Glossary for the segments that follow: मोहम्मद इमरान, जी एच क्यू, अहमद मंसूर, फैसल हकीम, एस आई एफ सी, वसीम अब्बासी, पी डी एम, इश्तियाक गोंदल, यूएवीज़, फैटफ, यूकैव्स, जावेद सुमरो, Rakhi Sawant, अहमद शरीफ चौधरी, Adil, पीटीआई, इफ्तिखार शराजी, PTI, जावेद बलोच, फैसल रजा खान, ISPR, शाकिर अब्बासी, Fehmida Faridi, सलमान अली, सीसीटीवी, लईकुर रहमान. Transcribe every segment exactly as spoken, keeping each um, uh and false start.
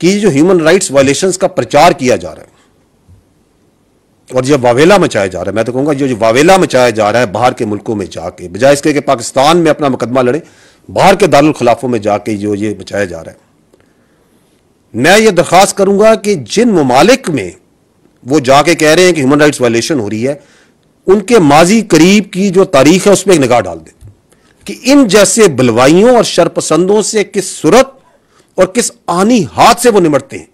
कि ये जो ह्यूमन राइट्स वायलेशंस का प्रचार किया जा रहा है और जो वावेला मचाया जा रहा है, मैं तो कहूँगा जो जो वावेला मचाया जा रहा है बाहर के मुल्कों में जाके, बजाय इसके कि पाकिस्तान में अपना मुकदमा लड़े, बाहर के दारुल खिलाफों में जाके जो ये मचाया जा रहा है, मैं ये दरख्वास्त करूँगा कि जिन ममालिक में वो जाके कह रहे हैं कि ह्यूमन राइट्स वायलेशन हो रही है, उनके माजी करीब की जो तारीख है उसमें एक निगाह डाल दें कि इन जैसे बलवाइयों और शरपसंदों से किस सूरत और किस आनी हाथ से वो निमटते हैं।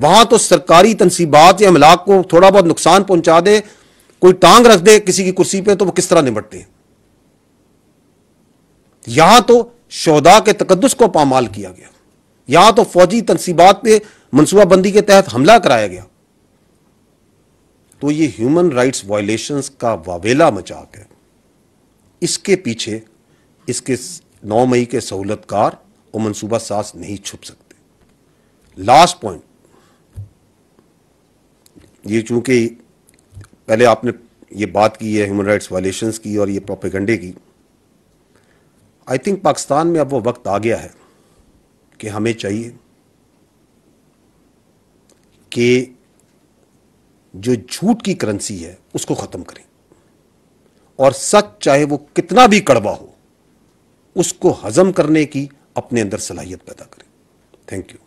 वहां तो सरकारी तनसीबात या अमलाक को थोड़ा बहुत नुकसान पहुंचा दे, कोई टांग रख दे किसी की कुर्सी पे, तो वो किस तरह निमटते हैं। यहां तो शोहदा के तकद्दुस को पामाल किया गया, यहां तो फौजी तनसीबात पे मनसूबाबंदी के तहत हमला कराया गया। तो ये ह्यूमन राइट्स वायलेशंस का वावेला मचाक है। इसके पीछे इसके नौ मई के सहूलतकार और मनसूबा सास नहीं छुप सकते। लास्ट पॉइंट ये, चूंकि पहले आपने ये बात की है ह्यूमन राइट्स वायलेशंस की और ये प्रोपेगंडे की, आई थिंक पाकिस्तान में अब वो वक्त आ गया है कि हमें चाहिए कि जो झूठ की करेंसी है उसको ख़त्म करें और सच चाहे वो कितना भी कड़वा हो उसको हजम करने की अपने अंदर सलाहियत पैदा करें। Thank you.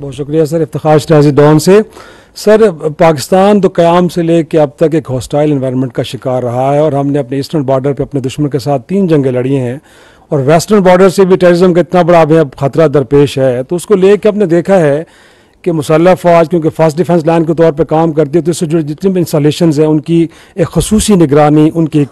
बहुत शुक्रिया सर, इफ्तिखार शराजी डॉन से। सर, पाकिस्तान तो क़याम से लेकर अब तक एक हॉस्टाइल एनवायरनमेंट का शिकार रहा है और हमने अपने ईस्टर्न बॉर्डर पे अपने दुश्मन के साथ तीन जंगें लड़ी हैं और वेस्टर्न बॉर्डर से भी टेररिज्म का इतना बड़ा अब खतरा दरपेश है। तो उसको लेकर आपने देखा है कि मुसल्ह फ़ौज क्योंकि फर्स्ट डिफेंस लाइन के तौर पर काम करती है, तो इससे जुड़े जितनी भी इंस्टॉलेशन हैं उनकी एक खसूसी निगरानी, उनकी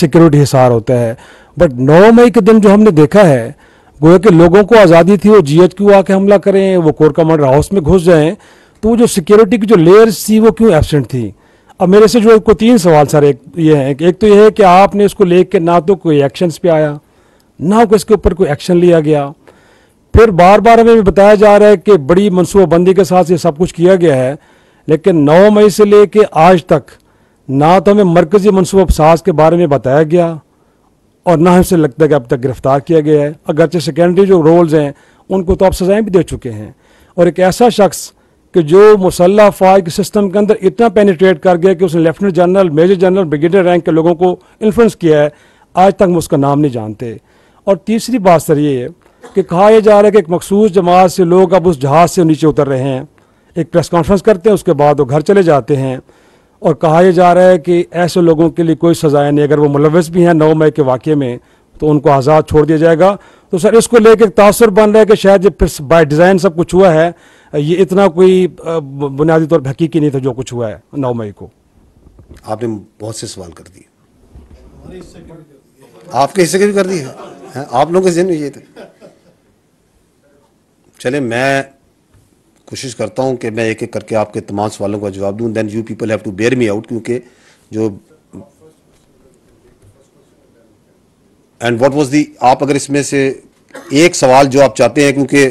सिक्योरिटी हिसार होता है। बट नौ मई के दिन जो हमने देखा है, गोया कि लोगों को आज़ादी थी, वो जी एच क्यू आके हमला करें, वो कोर कमांडर हाउस में घुस जाएं, तो जो सिक्योरिटी की जो लेयर्स थी वो क्यों एबसेंट थी। अब मेरे से जो को तीन सवाल सर एक ये हैं, एक तो ये है कि आपने इसको लेके ना तो कोई एक्शंस पे आया, ना को इसके ऊपर कोई एक्शन लिया गया। फिर बार बार हमें बताया जा रहा है कि बड़ी मनसूबाबंदी के साथ ये सब कुछ किया गया है, लेकिन नौ मई से ले कर आज तक ना तो हमें मरकज़ी मनसूबा साज के बारे में बताया गया और ना हमसे लगता है कि अब तक गिरफ्तार किया गया है, अगरचे सेकेंडरी जो रोल्स हैं उनको तो आप सजाएं भी दे चुके हैं। और एक ऐसा शख्स कि जो मुसल्ह फ़ौज के सिस्टम के अंदर इतना पेनिट्रेट कर गया कि उसने lieutenant general, major general, brigadier rank के लोगों को इन्फ्लुएंस किया है, आज तक हम उसका नाम नहीं जानते। और तीसरी बात सर ये है कि कहा यह जा रहा है कि एक मखसूस जमात से लोग अब उस जहाज़ से नीचे उतर रहे हैं, एक प्रेस कॉन्फ्रेंस करते हैं, उसके बाद वो घर चले जाते हैं और कहा यह जा रहा है कि ऐसे लोगों के लिए कोई सजाएं नहीं, अगर वो मुलव्वस भी हैं नौ मई के वाक़े में तो उनको आज़ाद छोड़ दिया जाएगा। तो सर इसको लेकर तासुर बन रहा है कि शायद ये फिर बाय डिज़ाइन सब कुछ हुआ है, ये इतना कोई बुनियादी तौर पर हकीकी नहीं था जो कुछ हुआ है नौ मई को। आपने बहुत से सवाल कर दिए, आपके हिस्से के भी कर दिए हैं, आप लोगों के जहन में ये थे। चले, मैं कोशिश करता हूं कि मैं एक एक करके आपके तमाम सवालों का जवाब दूं, then you people have to bear me out, क्योंकि जो एंड व्हाट वाज दी, आप अगर इसमें से एक सवाल जो आप चाहते हैं, क्योंकि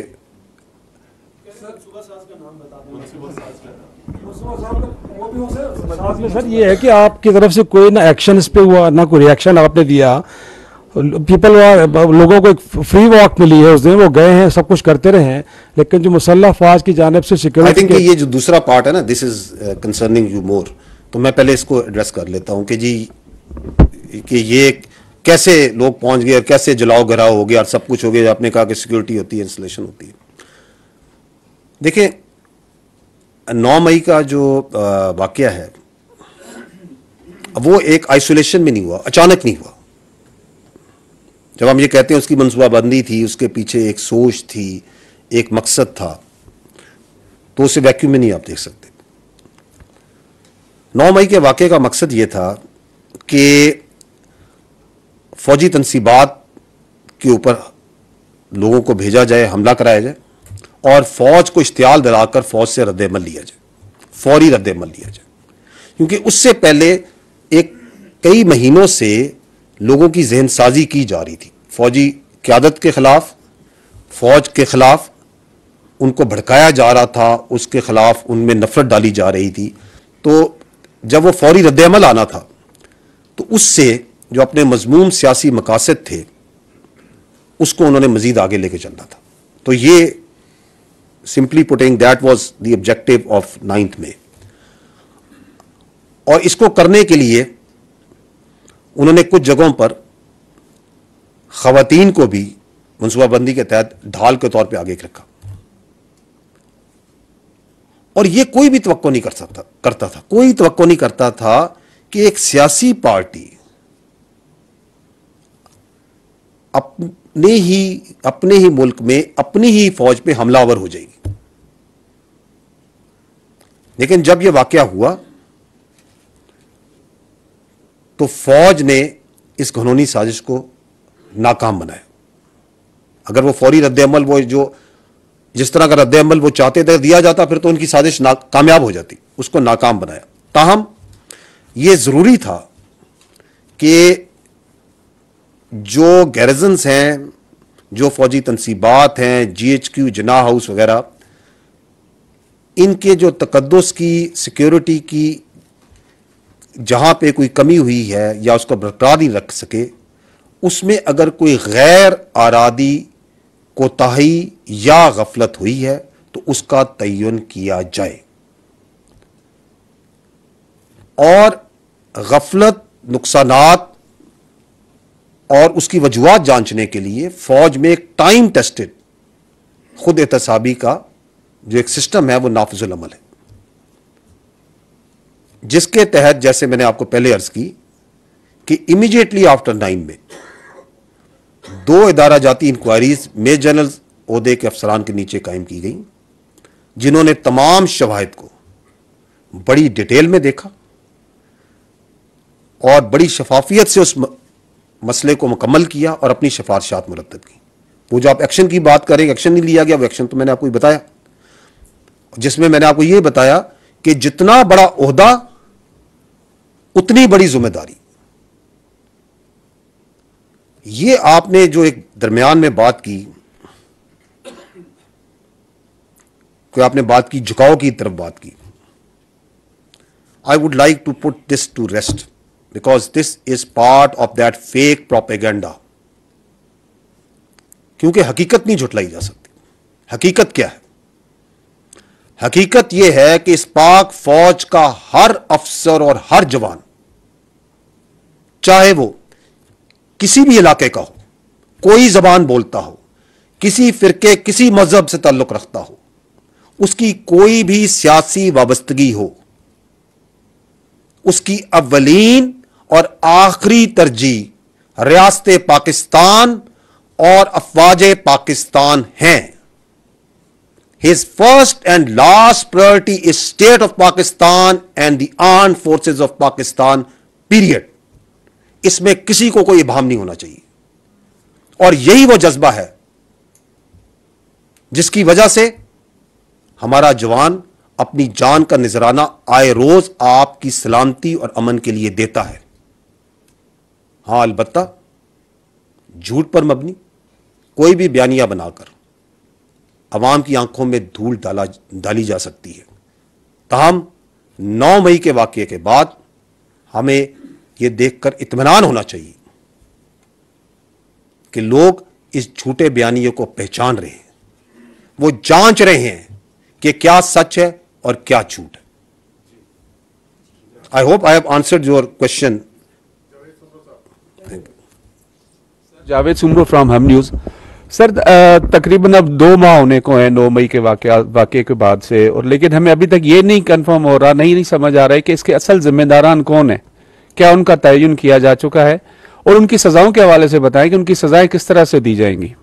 सर ये है कि आपकी तरफ से कोई ना एक्शन इस पे हुआ ना कोई रिएक्शन आपने दिया। पीपल लोगों को एक फ्री वॉक मिली है उस दिन, वो गए हैं, सब कुछ करते रहे हैं, लेकिन जो मुसल्ह फौज की जानिब से सिक्योरिटी आई थिंक ये जो दूसरा पार्ट है ना, this is concerning you more, तो मैं पहले इसको एड्रेस कर लेता हूँ कि जी कि ये कैसे लोग पहुँच गए, कैसे जलाओ घराव हो गया और सब कुछ हो गया। आपने कहा कि सिक्योरिटी होती है, इंस्टॉलेशन होती है। देखें, नौ मई का जो वाक़या है वो एक आइसोलेशन में नहीं हुआ, अचानक नहीं हुआ। जब हम ये कहते हैं उसकी मनसूबाबंदी थी, उसके पीछे एक सोच थी, एक मकसद था, तो उसे वैक्यूम में नहीं आप देख सकते। नौ मई के वाक़े का मकसद ये था कि फौजी तनसीबात के ऊपर लोगों को भेजा जाए, हमला कराया जाए और फौज को इश्तियाल दिलाकर फौज से रद्दअमल लिया जाए, फौरी रद्दअमल लिया जाए, क्योंकि उससे पहले एक कई महीनों से लोगों की जहन साजी की जा रही थी, फौजी क़यादत के ख़िलाफ़, फ़ौज के ख़िलाफ़ उनको भड़काया जा रहा था, उसके ख़िलाफ़ उनमें नफ़रत डाली जा रही थी। तो जब वो फौरी रद्दअमल आना था तो उससे जो अपने मजमूम सियासी मकासद थे उसको उन्होंने मजीद आगे लेके चलना था। तो ये simply putting that was the objective of ninth May. और इसको करने के लिए उन्होंने कुछ जगहों पर खवातीन को भी मनसूबाबंदी के तहत ढाल के तौर पे आगे रखा, और यह कोई भी तवक्को नहीं कर सकता करता था कोई तवक्को नहीं करता था कि एक सियासी पार्टी अपने ही अपने ही मुल्क में अपनी ही फौज पे हमलावर हो जाएगी। लेकिन जब यह वाकया हुआ तो फौज ने इस घनौनी साजिश को नाकाम बनाया। अगर वो फौरी रद्देअमल वो जो जिस तरह का रद्देअमल वो चाहते थे दिया जाता फिर तो उनकी साजिश ना कामयाब हो जाती, उसको नाकाम बनाया। ताहम ये ज़रूरी था कि जो गैरजन्स हैं, जो फौजी तनसीबात हैं, जी एच क्यू, Jinnah house वगैरह, इनके जो तकदस की सिक्योरिटी की जहाँ पे कोई कमी हुई है या उसको बरकरार नहीं रख सके, उसमें अगर कोई गैर आरादी कोताही या गफलत हुई है तो उसका तयन किया जाए। और गफलत, नुकसानात और उसकी वजूहत जांचने के लिए फौज में एक टाइम टेस्टेड खुद एहतसाबी का जो एक सिस्टम है वो नाफिजुल अमल है, जिसके तहत जैसे मैंने आपको पहले अर्ज की कि इमीडिएटली आफ्टर नाइन में दो इदारा जाती इंक्वायरीज मेजर जनरल ओहदे के अफसरान के नीचे कायम की गई, जिन्होंने तमाम शवाहिद को बड़ी डिटेल में देखा और बड़ी शफाफियत से उस मसले को मुकम्मल किया और अपनी सिफारिशात मुरतब की। वो जो आप एक्शन की बात करें, एक्शन नहीं लिया गया, वो एक्शन तो मैंने आपको बताया, जिसमें मैंने आपको ये बताया कि जितना बड़ा ओहदा उतनी बड़ी जिम्मेदारी। ये आपने जो एक दरमियान में बात की, कोई आपने बात की झुकाव की तरफ बात की, I would like to put this to rest because this is part of that fake propaganda। क्योंकि हकीकत नहीं झुटलाई जा सकती। हकीकत क्या है? हकीकत यह है कि इस पाक फौज का हर अफसर और हर जवान, चाहे वो किसी भी इलाके का हो, कोई जबान बोलता हो, किसी फिरके किसी मजहब से ताल्लुक रखता हो, उसकी कोई भी सियासी वाबस्तगी हो, उसकी अव्वलीन और आखिरी तरजीह रियासते पाकिस्तान और अफवाज पाकिस्तान हैं। His first and last priority is state of Pakistan and the armed forces of Pakistan period. इसमें किसी को कोई इबाम नहीं होना चाहिए। और यही वो जज्बा है जिसकी वजह से हमारा जवान अपनी जान का निजराना आए रोज आपकी सलामती और अमन के लिए देता है। हां, अलबत्ता झूठ पर मबनी कोई भी बयानिया बनाकर अवाम की आंखों में धूल डाला डाली जा सकती है। ताहम नौ मई के वाकये के बाद हमें यह देखकर इत्मीनान होना चाहिए कि लोग इस झूठे बयानियों को पहचान रहे हैं, वो जांच रहे हैं कि क्या सच है और क्या झूठ है। I hope I have answered your question. जावेद सुमरो from Hum news. सर, तकरीबन अब दो माह होने को है नौ मई के वाकया वाकये के बाद से, और लेकिन हमें अभी तक ये नहीं कंफर्म हो रहा, नहीं नहीं समझ आ रहा है कि इसके असल जिम्मेदारान कौन है, क्या उनका तयन किया जा चुका है, और उनकी सजाओं के हवाले से बताएं कि उनकी सजाएं किस तरह से दी जाएंगी।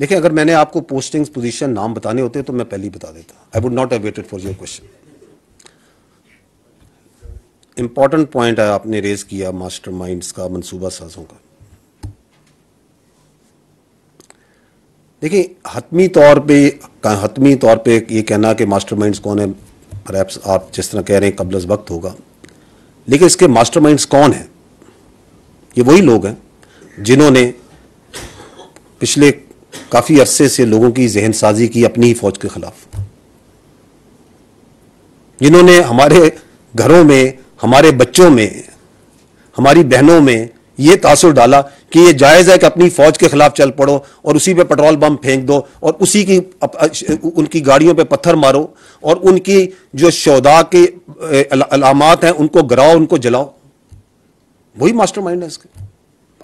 देखिए, अगर मैंने आपको पोस्टिंग्स, पोजीशन, नाम बताने होते तो मैं पहले ही बता देता। I would not have waited for your question. Important point है आपने रेज किया, मास्टरमाइंड्स का, मंसूबा साजों का। देखिए, हतमी तौर पे हतमी तौर पे ये कहना कि मास्टरमाइंड्स कौन है, परहैप्स आप जिस तरह कह रहे हैं कब्ल वक्त होगा, लेकिन इसके मास्टरमाइंड्स कौन है? ये वही लोग हैं जिन्होंने पिछले काफ़ी अरसे से लोगों की जहन साजी की अपनी ही फौज के खिलाफ, जिन्होंने हमारे घरों में, हमारे बच्चों में, हमारी बहनों में ये तासुर डाला कि ये जायज़ है कि अपनी फौज के खिलाफ चल पड़ो और उसी पे पेट्रोल बम फेंक दो और उसी की उनकी गाड़ियों पे पत्थर मारो और उनकी जो शौदा के अलामात हैं उनको गिराओ, उनको जलाओ। वही मास्टरमाइंड है इसके,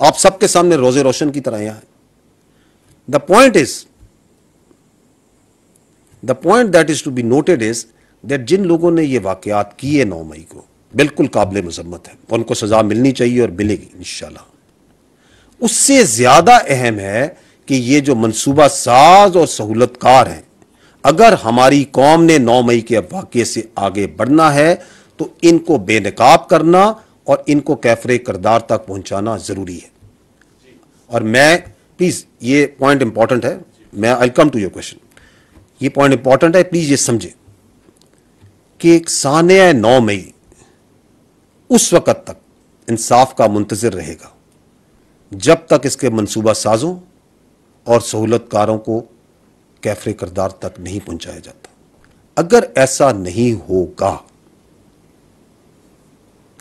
आप सबके सामने रोज़े रोशन की तरह यहाँ है। The point is the point that is to be noted is that जिन लोगों ने ये वाक़यात किए नौ मई को बिल्कुल काबिल मजम्मत है, उनको सजा मिलनी चाहिए और मिलेगी इंशाल्लाह। उससे ज्यादा अहम है कि ये जो मनसूबा साज और सहूलतकार हैं, अगर हमारी कौम ने नौ मई के वाक़े से आगे बढ़ना है तो इनको बेनकाब करना और इनको कैफरे करदार तक पहुंचाना जरूरी है। और मैं प्लीज, ये पॉइंट इंपॉर्टेंट है, मैं I come to your question, ये पॉइंट इंपॉर्टेंट है, प्लीज ये समझें कि एक सानिया नौ मई उस वक़्त तक इंसाफ का मुंतज़िर रहेगा जब तक इसके मंसूबा साजों और सहूलतकारों को कैफरे करदार तक नहीं पहुंचाया जाता। अगर ऐसा नहीं होगा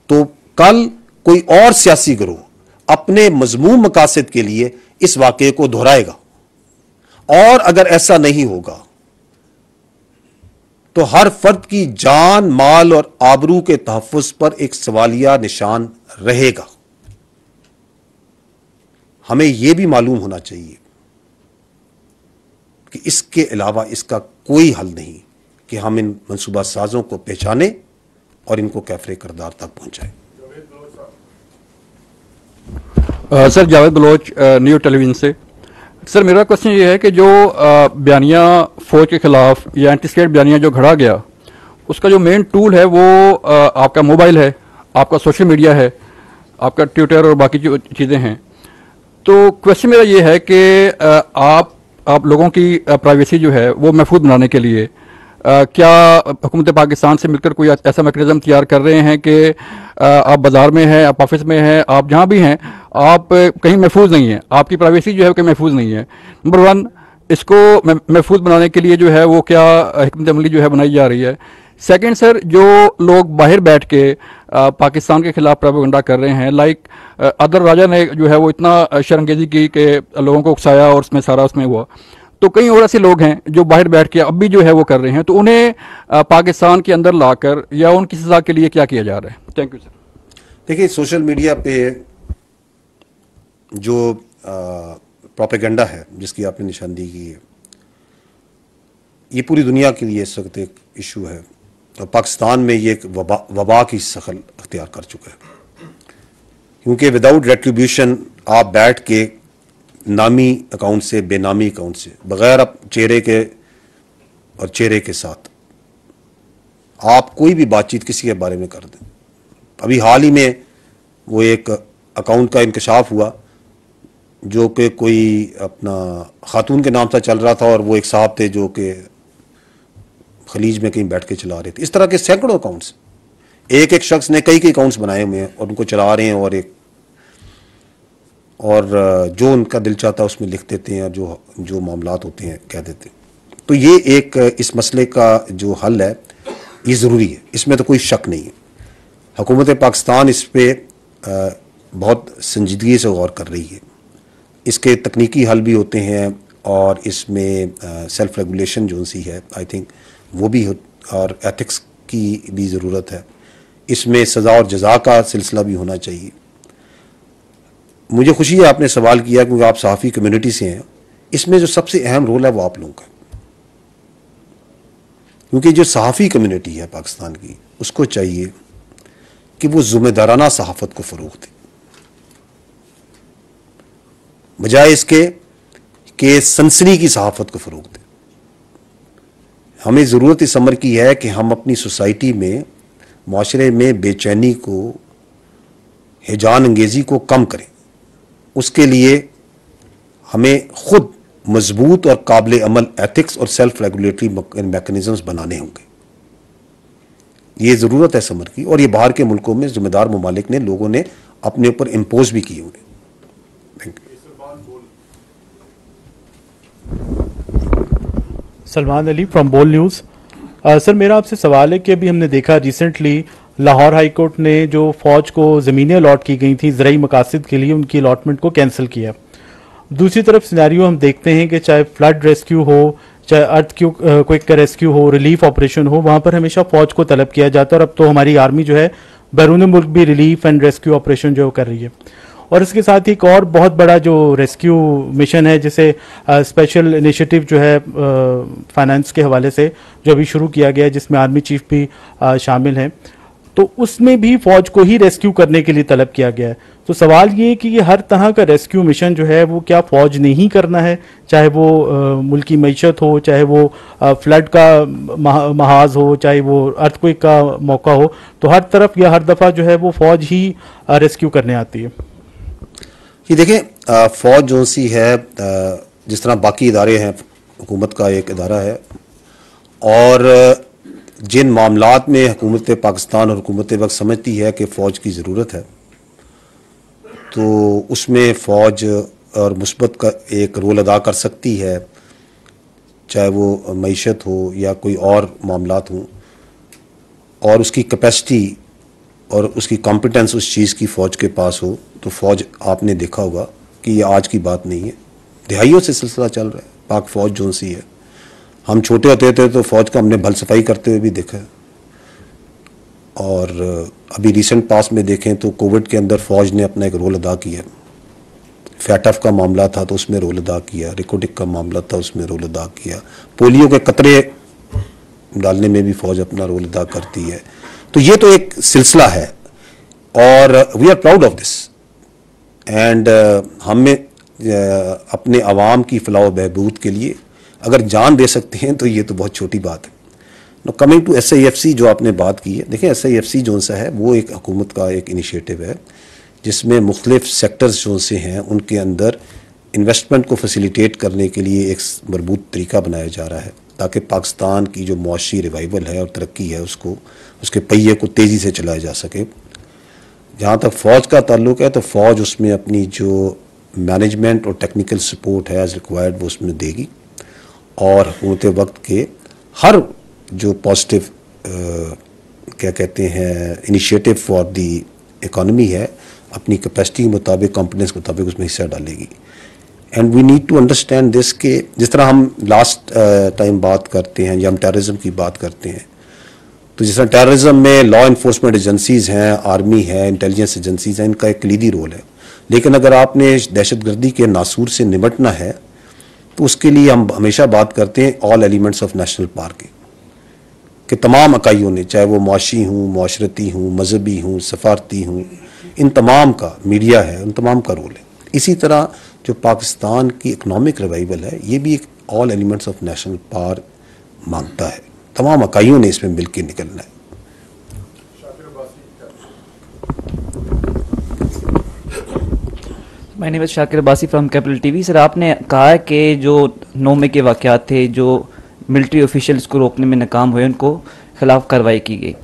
तो कल कोई और सियासी गिरोह अपने मजमूम मकासद के लिए इस वाक़े को दोहराएगा, और अगर ऐसा नहीं होगा तो हर फर्द की जान, माल और आबरू के तहफ़्फ़ुज़ पर एक सवालिया निशान रहेगा। हमें यह भी मालूम होना चाहिए कि इसके अलावा इसका कोई हल नहीं कि हम इन मनसूबा साजों को पहचाने और इनको कैफरे करदार तक पहुंचाएं। Sir जावेद बलोच, new television से। सर मेरा क्वेश्चन ये है कि जो बयानिया फ़ौज के ख़िलाफ़ या एंटी स्टेट बयानिया जो घड़ा गया, उसका जो मेन टूल है वो आ, आपका मोबाइल है, आपका सोशल मीडिया है, आपका ट्विटर और बाकी जो चीज़ें हैं। तो क्वेश्चन मेरा ये है कि आ, आप आप लोगों की प्राइवेसी जो है वो महफूज बनाने के लिए आ, क्या हुकूमत पाकिस्तान से मिलकर कोई ऐसा मैकेनिज़्म तैयार कर रहे हैं कि आप बाज़ार में हैं, आप ऑफिस में हैं, आप जहाँ भी हैं, आप कहीं महफूज नहीं हैं, आपकी प्राइवेसी जो है कहीं महफूज नहीं है। नंबर वन, इसको महफूज बनाने के लिए जो है वो क्या हिकमत अमली जो है बनाई जा रही है। सेकंड सर, जो लोग बाहर बैठ के आ, पाकिस्तान के खिलाफ प्रोपेगेंडा कर रहे हैं, लाइक अदर राजा ने जो है वो इतना शर्मगेजी की कि लोगों को उकसाया और उसमें सारा उसमें हुआ, तो कई और ऐसे लोग हैं जो बाहर बैठ के अब भी जो है वो कर रहे हैं, तो उन्हें आ, पाकिस्तान के अंदर लाकर या उनकी सजा के लिए क्या किया जा रहा है? Thank you sir. देखिए, सोशल मीडिया पे जो प्रोपेगेंडा है जिसकी आपने निशानदेही की है, ये पूरी दुनिया के लिए इस वक्त एक इशू है और पाकिस्तान में ये एक वबा, वबा की शक्ल अख्तियार कर चुका है, क्योंकि विदाउट रेट्रीब्यूशन आप बैठ के नामी अकाउंट से, बेनामी अकाउंट से, बगैर आप चेहरे के और चेहरे के साथ आप कोई भी बातचीत किसी के बारे में कर दें। अभी हाल ही में वो एक अकाउंट का इंकशाफ हुआ जो कि कोई अपना खातून के नाम से चल रहा था और वो एक साहब थे जो कि खलीज में कहीं बैठ के चला रहे थे। इस तरह के सैकड़ों अकाउंट्स, एक एक शख्स ने कई कई अकाउंट्स बनाए हुए हैं और उनको चला रहे हैं और एक और जो उनका दिल चाहता है उसमें लिख देते हैं, जो जो मामलात होते हैं कह देते हैं। तो ये एक इस मसले का जो हल है ये ज़रूरी है, इसमें तो कोई शक नहीं है। हुकूमत पाकिस्तान इस पर बहुत संजीदगी से गौर कर रही है, इसके तकनीकी हल भी होते हैं और इसमें सेल्फ रेगुलेशन जो सी है आई थिंक वो भी और एथिक्स की भी ज़रूरत है, इसमें सज़ा और जज़ा का सिलसिला भी होना चाहिए। मुझे खुशी है आपने सवाल किया क्योंकि आप सहाफ़ी कम्युनिटी से हैं, इसमें जो सबसे अहम रोल है वो आप लोगों का, क्योंकि जो सहाफ़ी कम्युनिटी है पाकिस्तान की उसको चाहिए कि वो ज़िम्मेदाराना सहाफ़त को फ़रोग़ दे, बजाय इसके कि सनसनी की सहाफ़त को फ़रोग़ दे। हमें ज़रूरत इस अमर की है कि हम अपनी सोसाइटी में, माशरे में बेचैनी को, हिजान अंगेज़ी को कम करें। उसके लिए हमें ख़ुद मजबूत और काबिल अमल एथिक्स और सेल्फ रेगुलेटरी मैकेनिज़म्स बनाने होंगे, ये ज़रूरत है समर की। और ये बाहर के मुल्कों में ज़िम्मेदार ममालिक ने, लोगों ने अपने ऊपर इम्पोज भी किए हुए। Thank you. सलमान अली from Bol news. Sir मेरा आपसे सवाल है कि अभी हमने देखा रिसेंटली लाहौर हाई कोर्ट ने जो फौज को ज़मीनें अलॉट की गई थी ज़राई मकासद के लिए उनकी अलॉटमेंट को कैंसिल किया। दूसरी तरफ सिनेरियो हम देखते हैं कि चाहे फ्लड रेस्क्यू हो, चाहे अर्थ क्यू क्विक का रेस्क्यू हो, रिलीफ ऑपरेशन हो, वहाँ पर हमेशा फौज को तलब किया जाता है। और अब तो हमारी आर्मी जो है बैरून मुल्क भी रिलीफ एंड रेस्क्यू ऑपरेशन जो कर रही है। और इसके साथ ही एक और बहुत बड़ा जो रेस्क्यू मिशन है जिसे स्पेशल इनिशिएटिव जो है फाइनेंस के हवाले से जो अभी शुरू किया गया है जिसमें आर्मी चीफ भी आ, शामिल हैं, तो उसमें भी फौज को ही रेस्क्यू करने के लिए तलब किया गया है। तो सवाल ये है कि ये हर तरह का रेस्क्यू मिशन जो है वो क्या फौज ने ही करना है, चाहे वो आ, मुल्की मैशत हो, चाहे वो आ, फ्लड का मह, महाज हो, चाहे वो अर्थक्वेक का मौका हो, तो हर तरफ या हर दफ़ा जो है वो फौज ही आ, रेस्क्यू करने आती है। ये देखें, फ़ौज जो सी है जिस तरह बाकी इदारे हैं, हुकूमत का एक इदारा है और जिन मामलात में हुकूमत पाकिस्तान और हुकूमत वक्त समझती है कि फ़ौज की ज़रूरत है तो उसमें फ़ौज और मुस्बत का एक रोल अदा कर सकती है, चाहे वो मैशत हो या कोई और मामलात हों। और उसकी कैपेसिटी और उसकी कॉम्पिटेंस उस चीज़ की फ़ौज के पास हो तो फ़ौज, आपने देखा होगा कि ये आज की बात नहीं है, दहाइयों से सिलसिला चल रहा है। पाक फ़ौज जो सी है, हम छोटे होते थे तो फ़ौज का हमने भल सफाई करते हुए भी देखा है। और अभी रिसेंट पास में देखें तो कोविड के अंदर फ़ौज ने अपना एक रोल अदा किया। फैटफ का मामला था तो उसमें रोल अदा किया, रिकोटिक का मामला था उसमें रोल अदा किया, पोलियो के कतरे डालने में भी फ़ौज अपना रोल अदा करती है। तो ये तो एक सिलसिला है और we are proud of this and हमें अपने आवाम की फलाह बहबूद के लिए अगर जान दे सकते हैं तो ये तो बहुत छोटी बात है। No coming to एस आई एफ सी जो आपने बात की है, देखें एस आई एफ सी जो सा है वो एक हुकूमत का एक इनिशिएटिव है जिसमें मुख्तलिफ सेक्टर्स जो से हैं उनके अंदर इन्वेस्टमेंट को फैसिलिटेट करने के लिए एक मरबूत तरीका बनाया जा रहा है ताकि पाकिस्तान की जो मुआशी रिवाइवल है और तरक्की है उसको, उसके पहिए को तेज़ी से चलाया जा सके। जहाँ तक फ़ौज का ताल्लुक है तो फ़ौज उसमें अपनी जो मैनेजमेंट और टेक्निकल सपोर्ट है एज़ रिक्वायर्ड वो उसमें देगी और हुकूमत वक्त के हर जो पॉजिटिव क्या कहते हैं इनिशिएटिव फॉर दी इकॉनमी है अपनी कैपेसिटी के मुताबिक, कॉम्पिटेंस के मुताबिक उसमें हिस्सा डालेगी। And we need to understand this के जिस तरह हम लास्ट टाइम uh, बात करते हैं या हम टेररिज्म की बात करते हैं तो जिस तरह टेररिज्म में लॉ इन्फोर्समेंट एजेंसीज़ हैं, आर्मी है, इंटेलिजेंस एजेंसीज़ हैं, इनका एक क्लीदी रोल है। लेकिन अगर आपने दहशतगर्दी के नासूर से निपटना है तो उसके लिए हम हमेशा बात करते हैं all elements of national park के, कि तमाम इकाइयों ने, चाहे वो मुआशी हों, मुआशरती हों, मजहबी हों, सफारती हों, इन तमाम का, मीडिया है, उन तमाम का रोल है। इसी तरह जो पाकिस्तान की इकनॉमिक रिवाइवल है ये भी एक all elements of national park मांगता है, तमाम इकाइयों ने इसमें मिलकर निकलना है। My name is शाकिर अब्बासी from capital TV. Sir आपने कहा है कि जो नौ मई के वाक़यात थे जो मिलिट्री ऑफिशियल्स को रोकने में नाकाम हुए उनको खिलाफ कार्रवाई की गई,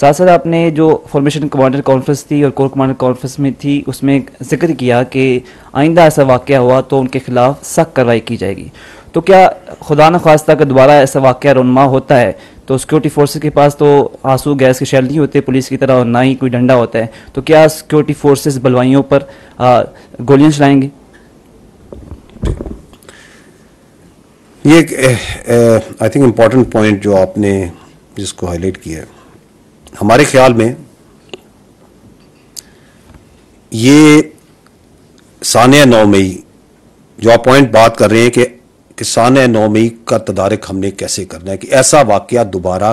साथ साथ आपने जो फॉर्मेशन कमांडर कॉन्फ्रेंस थी और कोर कमांडर कॉन्फ्रेंस में थी उसमें जिक्र किया कि आइंदा ऐसा वाक़या हुआ तो उनके खिलाफ सख्त कार्रवाई की जाएगी। तो क्या खुदा न खास्ता अगर दोबारा ऐसा वाक़या रोनमा होता है तो सिक्योरिटी फोर्सेस के पास तो आंसू गैस के शैल नहीं होते पुलिस की तरह और ना ही कोई डंडा होता है, तो क्या सिक्योरिटी फोर्सेस बलवाइयों पर गोलियाँ चलाएँगे? ये आई थिंक इम्पॉर्टेंट पॉइंट जो आपने जिसको हाईलाइट किया है, हमारे ख्याल में ये साने नौ मई जो आप पॉइंट बात कर रहे हैं कि कि साने नौ मई का तदारक हमने कैसे करना है कि ऐसा वाक़या दोबारा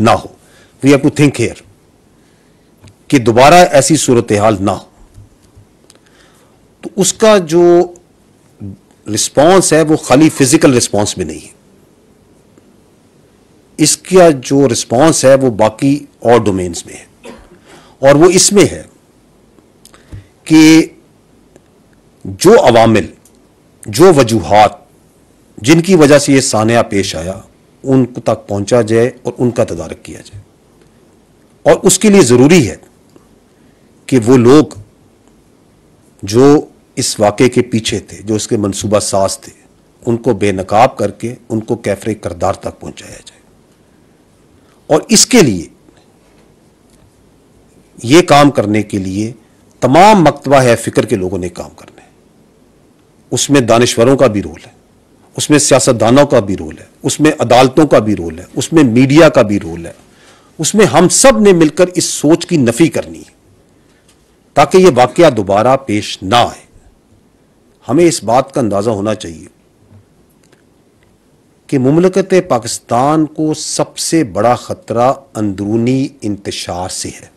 ना हो। We have to think here कि दोबारा ऐसी सूरत हाल ना हो, तो उसका जो रिस्पॉन्स है वो खाली फिजिकल रिस्पॉन्स में नहीं है, इसका जो रिस्पॉन्स है वो बाकी और डोमेन्स में है। और वो इसमें है कि जो अवामिल, जो वजूहात जिनकी वजह से ये सानहा पेश आया उनको तक पहुंचा जाए और उनका तदारक किया जाए। और उसके लिए ज़रूरी है कि वो लोग जो इस वाक़े के पीछे थे, जो इसके मनसूबा साज थे, उनको बेनकाब करके उनको कैफरे करदार तक पहुंचाया जाए। और इसके लिए ये काम करने के लिए तमाम मकतबा है फिक्र के लोगों ने काम करना है। उसमें दानिश्वरों का भी रोल है, उसमें सियासतदानों का भी रोल है, उसमें अदालतों का भी रोल है, उसमें मीडिया का भी रोल है। उसमें हम सब ने मिलकर इस सोच की नफी करनी है ताकि ये वाकया दोबारा पेश ना आए। हमें इस बात का अंदाज़ा होना चाहिए कि मुमलकत पाकिस्तान को सबसे बड़ा ख़तरा अंदरूनी इंतशार से है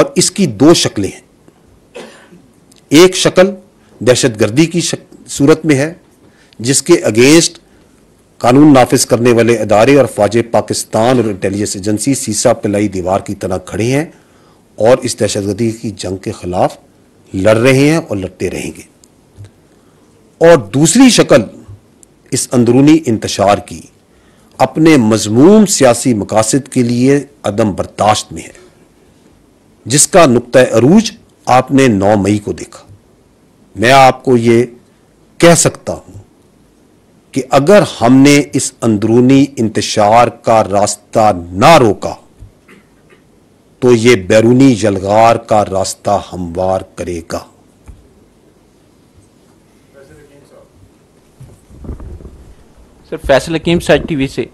और इसकी दो शक्लें हैं। एक शक्ल दहशतगर्दी की सूरत में है जिसके अगेंस्ट कानून नाफिज करने वाले अदारे और अफवाज पाकिस्तान और इंटेलिजेंस एजेंसी सीसा पिलाई दीवार की तरह खड़े हैं और इस दहशतगर्दी की जंग के खिलाफ लड़ रहे हैं और लड़ते रहेंगे। और दूसरी शक्ल इस अंदरूनी इंतशार की अपने मजमूम सियासी मकासद के लिए अदम बर्दाश्त में है जिसका नुक्ता अरूज आपने नौ मई को देखा। मैं आपको ये कह सकता हूँ कि अगर हमने इस अंदरूनी इंतशार का रास्ता ना रोका तो ये बैरूनी जलगार का रास्ता हमवार करेगा। सर फैसल हकीम साहब टीवी से।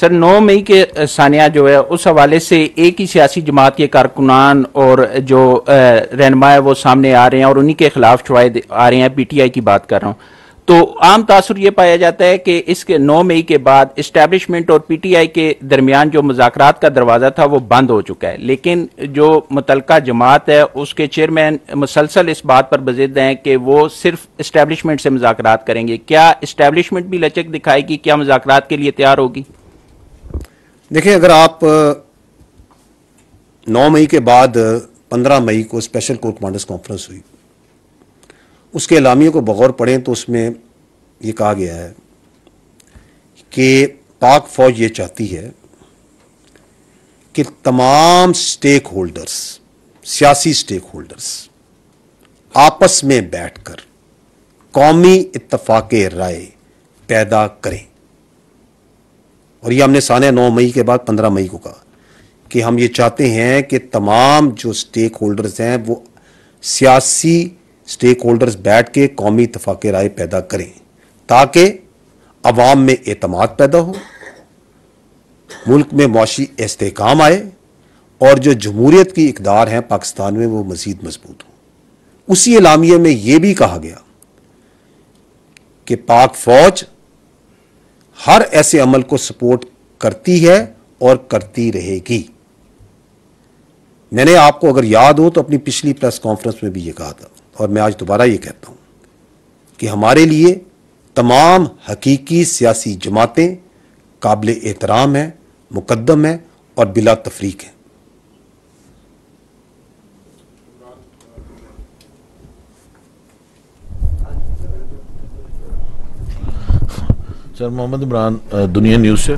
सर नौ मई के सानिया जो है उस हवाले से एक ही सियासी जमात के कारकुनान और जो रहनुमा है वो सामने आ रहे हैं और उन्हीं के खिलाफ शवाहिद आ रहे हैं। पीटीआई की बात कर रहा हूँ। तो आम तासुर ये पाया जाता है कि इसके नौ मई के बाद इस्टेब्लिशमेंट और पीटीआई के दरमियान जो मुज़ाकरात का दरवाज़ा था वो बंद हो चुका है, लेकिन जो मुतलका जमात है उसके चेयरमैन मुसलसल इस बात पर बज़िद हैं कि वो सिर्फ इस्टेब्लिशमेंट से मुज़ाकरात करेंगे। क्या इस्टेब्लिशमेंट भी लचक दिखाएगी? क्या मुज़ाकरात के लिए तैयार होगी? देखिए, अगर आप नौ मई के बाद पंद्रह मई को स्पेशल कोर कमांडर्स कॉन्फ्रेंस हुई उसके एलामियों को बगौर पढ़ें तो उसमें ये कहा गया है कि पाक फौज ये चाहती है कि तमाम स्टेक होल्डर्स, सियासी स्टेक होल्डर्स आपस में बैठकर कौमी इत्तफाक़े राय पैदा करें। और ये हमने साढ़े नौ मई के बाद पंद्रह मई को कहा कि हम ये चाहते हैं कि तमाम जो स्टेक होल्डर्स हैं वो सियासी स्टेक होल्डर्स बैठ के कौमी इतफाक़े राय पैदा करें ताकि अवाम में एतमाद पैदा हो, मुल्क में मुआशी इस्तेहकाम आए और जो जमहूरियत की इकदार हैं पाकिस्तान में वो मज़ीद मजबूत हो। उसी एलामिया में ये भी कहा गया कि पाक फ़ौज हर ऐसे अमल को सपोर्ट करती है और करती रहेगी। मैंने आपको अगर याद हो तो अपनी पिछली प्रेस कॉन्फ्रेंस में भी ये कहा था और मैं आज दोबारा ये कहता हूँ कि हमारे लिए तमाम हकीकी सियासी जमातें काबिल एहतराम हैं, मुकद्दम हैं और बिला तफरीक हैं। सर मोहम्मद इमरान, दुनिया न्यूज़ से।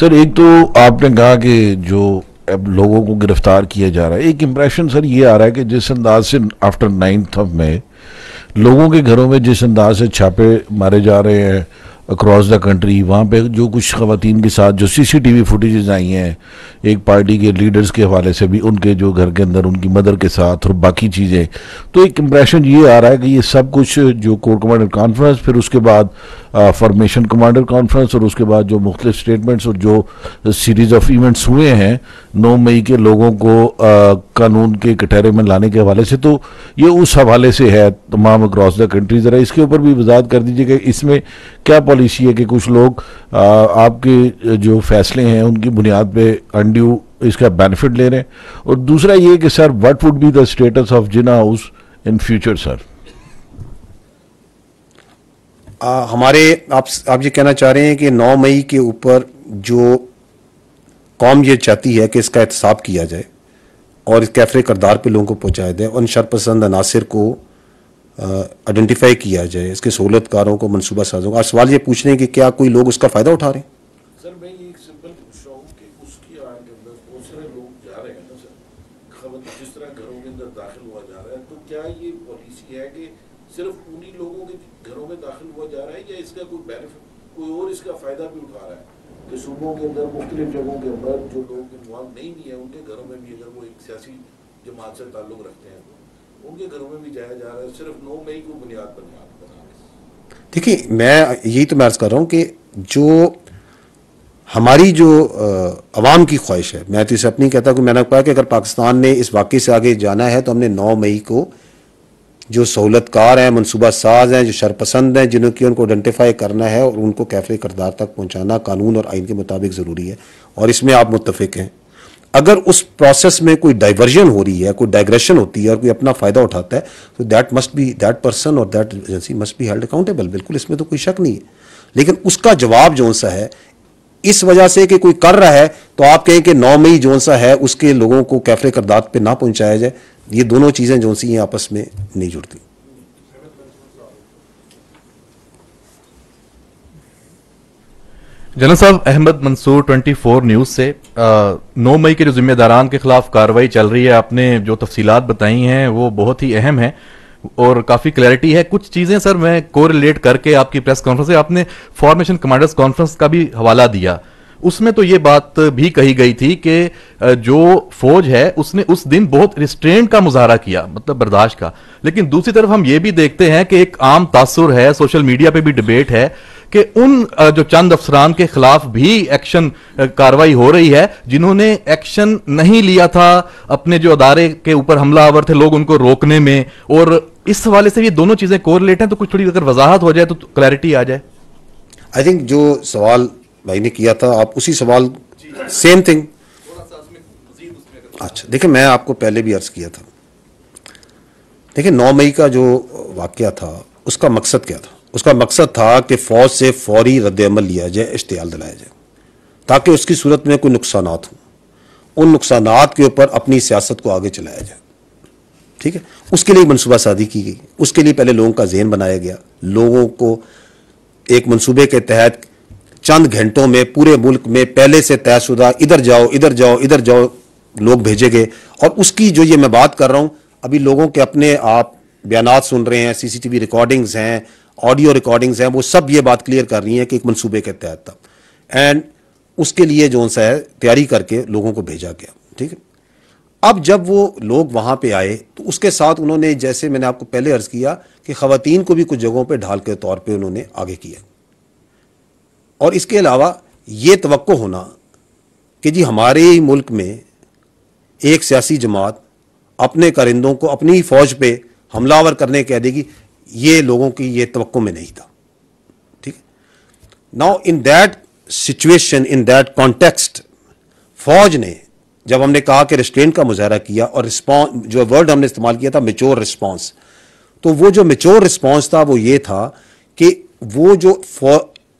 सर एक तो आपने कहा कि जो अब लोगों को गिरफ्तार किया जा रहा है, एक इम्प्रेशन सर ये आ रहा है कि जिस अंदाज से आफ्टर नाइन्थ ऑफ मई लोगों के घरों में जिस अंदाज से छापे मारे जा रहे हैं अक्रॉस द कंट्री, वहाँ पे जो कुछ ख़वातीन के साथ जो सीसीटीवी फुटेजेस आई हैं एक पार्टी के लीडर्स के हवाले से भी उनके जो घर के अंदर उनकी मदर के साथ और बाकी चीज़ें, तो एक इम्प्रेशन ये आ रहा है कि ये सब कुछ जो कोर कमांडर कॉन्फ्रेंस फिर उसके बाद फॉर्मेशन कमांडर कॉन्फ्रेंस और उसके बाद जो मुख्तलिफ स्टेटमेंट्स और जो सीरीज़ ऑफ इवेंट्स हुए हैं नौ मई के लोगों को आ, कानून के कटहरे में लाने के हवाले से, तो ये उस हवाले से है तमाम अक्रॉस द कंट्री। ज़रा इसके ऊपर भी वजाहत कर दीजिए कि इसमें क्या पॉलिसी है कि कुछ लोग आ, आपके जो फैसले हैं उनकी बुनियाद पे अनड्यू इसका बेनिफिट ले रहे हैं, और दूसरा ये कि sir what would be the status of Jinnah house in future? Sir uh, हमारे आप आप ये कहना चाह रहे हैं कि नौ मई के ऊपर जो कौम ये चाहती है कि इसका एहतसाब किया जाए और इस कैफरे करदार पे लोगों को पहुँचाया जाए, उन शरपसंद अनासर को आइडेंटिफाई किया जाए, इसके सहूलतकारों को, मनसूबा साजों को। आज सवाल ये पूछ रहे हैं कि क्या कोई लोग उसका फ़ायदा उठा रहे हैं? सर मैं ये एक सिंपल पूछ रहा हूँ कि उसकी आड़ के अंदर बहुत सारे लोग जा रहे हैं ना सर, जिस तरह घरों के अंदर दाखिल हुआ जा रहा है, तो क्या ये पॉलिसी है कि सिर्फ उन्हीं लोगों के घरों में दाखिल हुआ जा रहा है या इसका कोई बेनिफिट कोई और इसका फ़ायदा भी उठा रहा है कि सूबों के अंदर मुख्तलिफ जगहों के अंदर जो लोग इन्वॉल्व नहीं भी हैं उनके घरों में भी अगर वो एक सियासी जमात से ताल्लुक़ रखते हैं उनके घरों में भी जाया जा रहा है सिर्फ नौ मई को बुनियाद बना। देखिए मैं यही तो मैं अर्ज़ कर रहा हूँ कि जो हमारी जो आवाम की ख्वाहिश है, मैं तो इसे अपनी कहता हूँ कि मैंने कहा कि अगर पाकिस्तान ने इस वाक़े से आगे जाना है तो हमने नौ मई को जो सहूलतकार हैं, मनसूबा साज हैं, जो शरपसंद हैं, जिनकी उनको आइडेंटिफाई करना है और उनको कैफे करदार तक पहुँचाना कानून और आइन के मुताबिक ज़रूरी है और इसमें आप मुत्तफिक हैं। अगर उस प्रोसेस में कोई डाइवर्जन हो रही है, कोई डाइग्रेशन होती है और कोई अपना फ़ायदा उठाता है तो that must be that person और that agency must be held accountable. बिल्कुल इसमें तो कोई शक नहीं है, लेकिन उसका जवाब जो सा है इस वजह से कि कोई कर रहा है तो आप कहें कि नौ मई जो सा है उसके लोगों को कैफरे करदाद पे ना पहुंचाया जाए, ये दोनों चीज़ें जो सी हैं आपस में नहीं जुड़ती। जनरल साहब, अहमद मंसूर चौबीस न्यूज़ से। नौ मई के जो जिम्मेदारान के खिलाफ कार्रवाई चल रही है, आपने जो तफसीलात बताई हैं वो बहुत ही अहम हैं और काफ़ी क्लैरिटी है। कुछ चीज़ें सर मैं कोरिलेट करके आपकी प्रेस कॉन्फ्रेंस से आपने फॉर्मेशन कमांडर्स कॉन्फ्रेंस का भी हवाला दिया, उसमें तो ये बात भी कही गई थी कि जो फौज है उसने उस दिन बहुत रिस्ट्रेंट का मुजाहरा किया, मतलब बर्दाश्त का। लेकिन दूसरी तरफ हम ये भी देखते हैं कि एक आम तासुर है, सोशल मीडिया पे भी डिबेट है कि उन जो चंद अफसरान के खिलाफ भी एक्शन कार्रवाई हो रही है जिन्होंने एक्शन नहीं लिया था, अपने जो अदारे के ऊपर हमलावर थे लोग उनको रोकने में। और इस हवाले से ये दोनों चीजें कोरिलेट हैं, तो कुछ थोड़ी अगर वजाहत हो जाए तो क्लैरिटी आ जाए। आई थिंक जो सवाल भाई ने किया था आप उसी सवाल सेम थिंग। अच्छा देखिए, मैं आपको पहले भी अर्ज किया था, देखिए नौ मई का जो वाकया था उसका मकसद क्या था? उसका मकसद था कि फौज से फौरी रद्दअमल लिया जाए, इश्तियाल दिलाया जाए ताकि उसकी सूरत में कोई नुकसान हों, उन नुकसान के ऊपर अपनी सियासत को आगे चलाया जाए। ठीक है, उसके लिए मनसूबा साजी की गई, उसके लिए पहले लोगों का जहन बनाया गया, लोगों को एक मनसूबे के तहत चंद घंटों में पूरे मुल्क में पहले से तयशुदा इधर जाओ इधर जाओ इधर जाओ लोग भेजे गए। और उसकी जो ये मैं बात कर रहा हूँ, अभी लोगों के अपने आप बयानात सुन रहे हैं, सीसीटीवी रिकॉर्डिंग्स हैं, ऑडियो रिकॉर्डिंग्स हैं, वो सब ये बात क्लियर कर रही हैं कि एक मनसूबे के तहत था एंड उसके लिए जो सा है तैयारी करके लोगों को भेजा गया। ठीक है, अब जब वो लोग वहाँ पे आए तो उसके साथ उन्होंने, जैसे मैंने आपको पहले अर्ज़ किया कि ख़वातीन को भी कुछ जगहों पे ढाल के तौर पे उन्होंने आगे किया। और इसके अलावा ये तवक्को होना कि जी हमारे ही मुल्क में एक सियासी जमात अपने कारिंदों को अपनी ही फ़ौज पे हमलावर करने कह देगी, ये लोगों की ये तवक्को में नहीं था। ठीक है, now in that situation, in that context, फौज ने, जब हमने कहा कि रिस्ट्रेंट का मुजाहरा किया और रिस्पॉन्स जो वर्ड हमने इस्तेमाल किया था मेच्योर रिस्पॉन्स, तो वो जो मेच्योर रिस्पॉन्स था वो ये था कि वो जो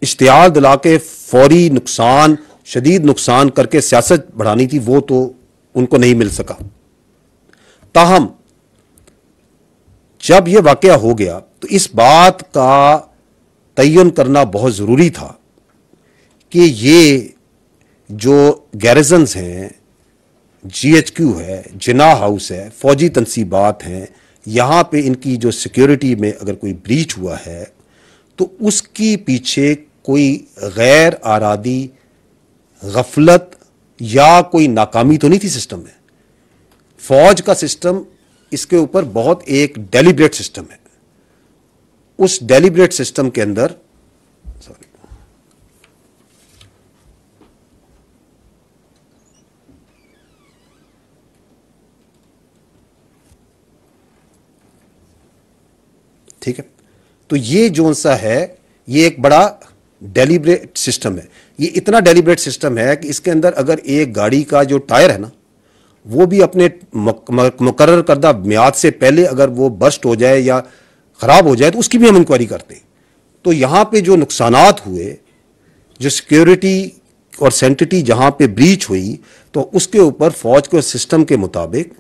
इश्तियाल दिला के फौरी नुकसान, शदीद नुकसान करके सियासत बढ़ानी थी वो तो उनको नहीं मिल सका। ताहम जब ये वाकया हो गया तो इस बात का तयन करना बहुत ज़रूरी था कि ये जो गैरिजन्स हैं, जी एच क्यू है, जिना हाउस है, फौजी तनसीबात हैं, यहाँ पे इनकी जो सिक्योरिटी में अगर कोई ब्रीच हुआ है तो उसकी पीछे कोई गैर आरादी गफलत या कोई नाकामी तो नहीं थी सिस्टम में। फौज का सिस्टम इसके ऊपर बहुत एक डेलिब्रेट सिस्टम है, उस डेलिब्रेट सिस्टम के अंदर ठीक है, तो ये जो सा है ये एक बड़ा डेलिब्रेट सिस्टम है। ये इतना डेलिब्रेट सिस्टम है कि इसके अंदर अगर एक गाड़ी का जो टायर है ना वो भी अपने मुकर्रर करदा मियाद से पहले अगर वो बस्ट हो जाए या ख़राब हो जाए तो उसकी भी हम इंक्वायरी करते हैं। तो यहाँ पे जो नुकसानात हुए, जो सिक्योरिटी और सेंटिटी जहाँ पे ब्रीच हुई, तो उसके ऊपर फौज के सिस्टम के मुताबिक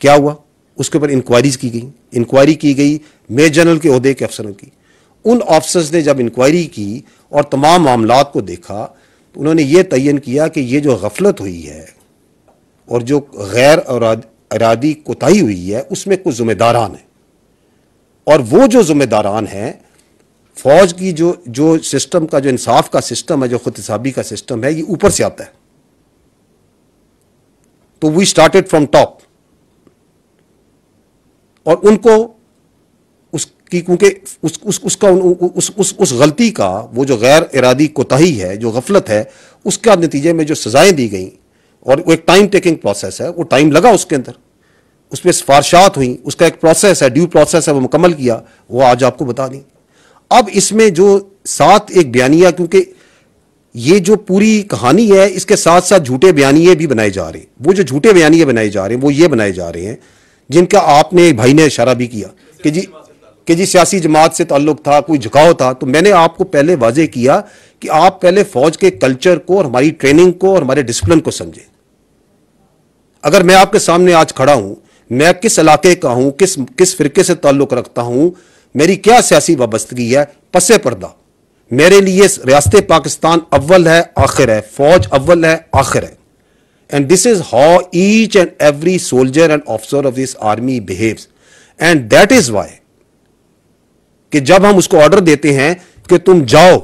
क्या हुआ, उसके ऊपर इंक्वायरीज की गई। इंक्वायरी की गई मेजर जनरल के ओहदे के अफसरों की, उन ऑफिसर्स ने जब इंक्वायरी की और तमाम मामलात को देखा तो उन्होंने ये तयन किया कि ये जो गफलत हुई है और जो गैर इरादी कोताही हुई है उसमें कुछ जिम्मेदारान है। और वो जो जिम्मेदारान हैं, फौज की जो जो सिस्टम का जो इंसाफ का सिस्टम है, जो खुद हिसाबी का सिस्टम है, ये ऊपर से आता है। तो वी स्टार्टेड फ्रॉम टॉप और उनको उसकी क्योंकि उस, उस, उसका उस, उस, उस गलती का, वो जो गैर इरादी कोताही है, जो गफलत है, उसका नतीजे में जो सजाएं दी गई, और वो एक टाइम टेकिंग प्रोसेस है, वो टाइम लगा उसके अंदर, उसमें सिफारिशात हुई, उसका एक प्रोसेस है, ड्यू प्रोसेस है, वो मुकम्मल किया, वो आज आपको बता दें। अब इसमें जो साथ एक बयानिया, क्योंकि ये जो पूरी कहानी है, इसके साथ साथ झूठे बयानिए भी बनाए जा रहे हैं। वो जो झूठे बयानिए बनाए जा रहे हैं, वो ये बनाए जा रहे हैं जिनका आपने भाई ने इशारा भी किया कि जी कि जी सियासी जमात से ताल्लुक था, कोई झुकाव था। तो मैंने आपको पहले वाजे किया कि आप पहले फौज के कल्चर को और हमारी ट्रेनिंग को और हमारे डिसिप्लिन को समझें। अगर मैं आपके सामने आज खड़ा हूँ, मैं किस इलाके का हूँ, किस किस फिरके से ताल्लुक़ रखता हूँ, मेरी क्या सियासी वाबस्तगी है, पसे पर्दा मेरे लिए रियासत पाकिस्तान अव्वल है, आखिर है, फौज अव्वल है, आखिर है। And this is how each and every soldier and officer of this army behaves, and that is why कि जब हम उसको ऑर्डर देते हैं कि तुम जाओ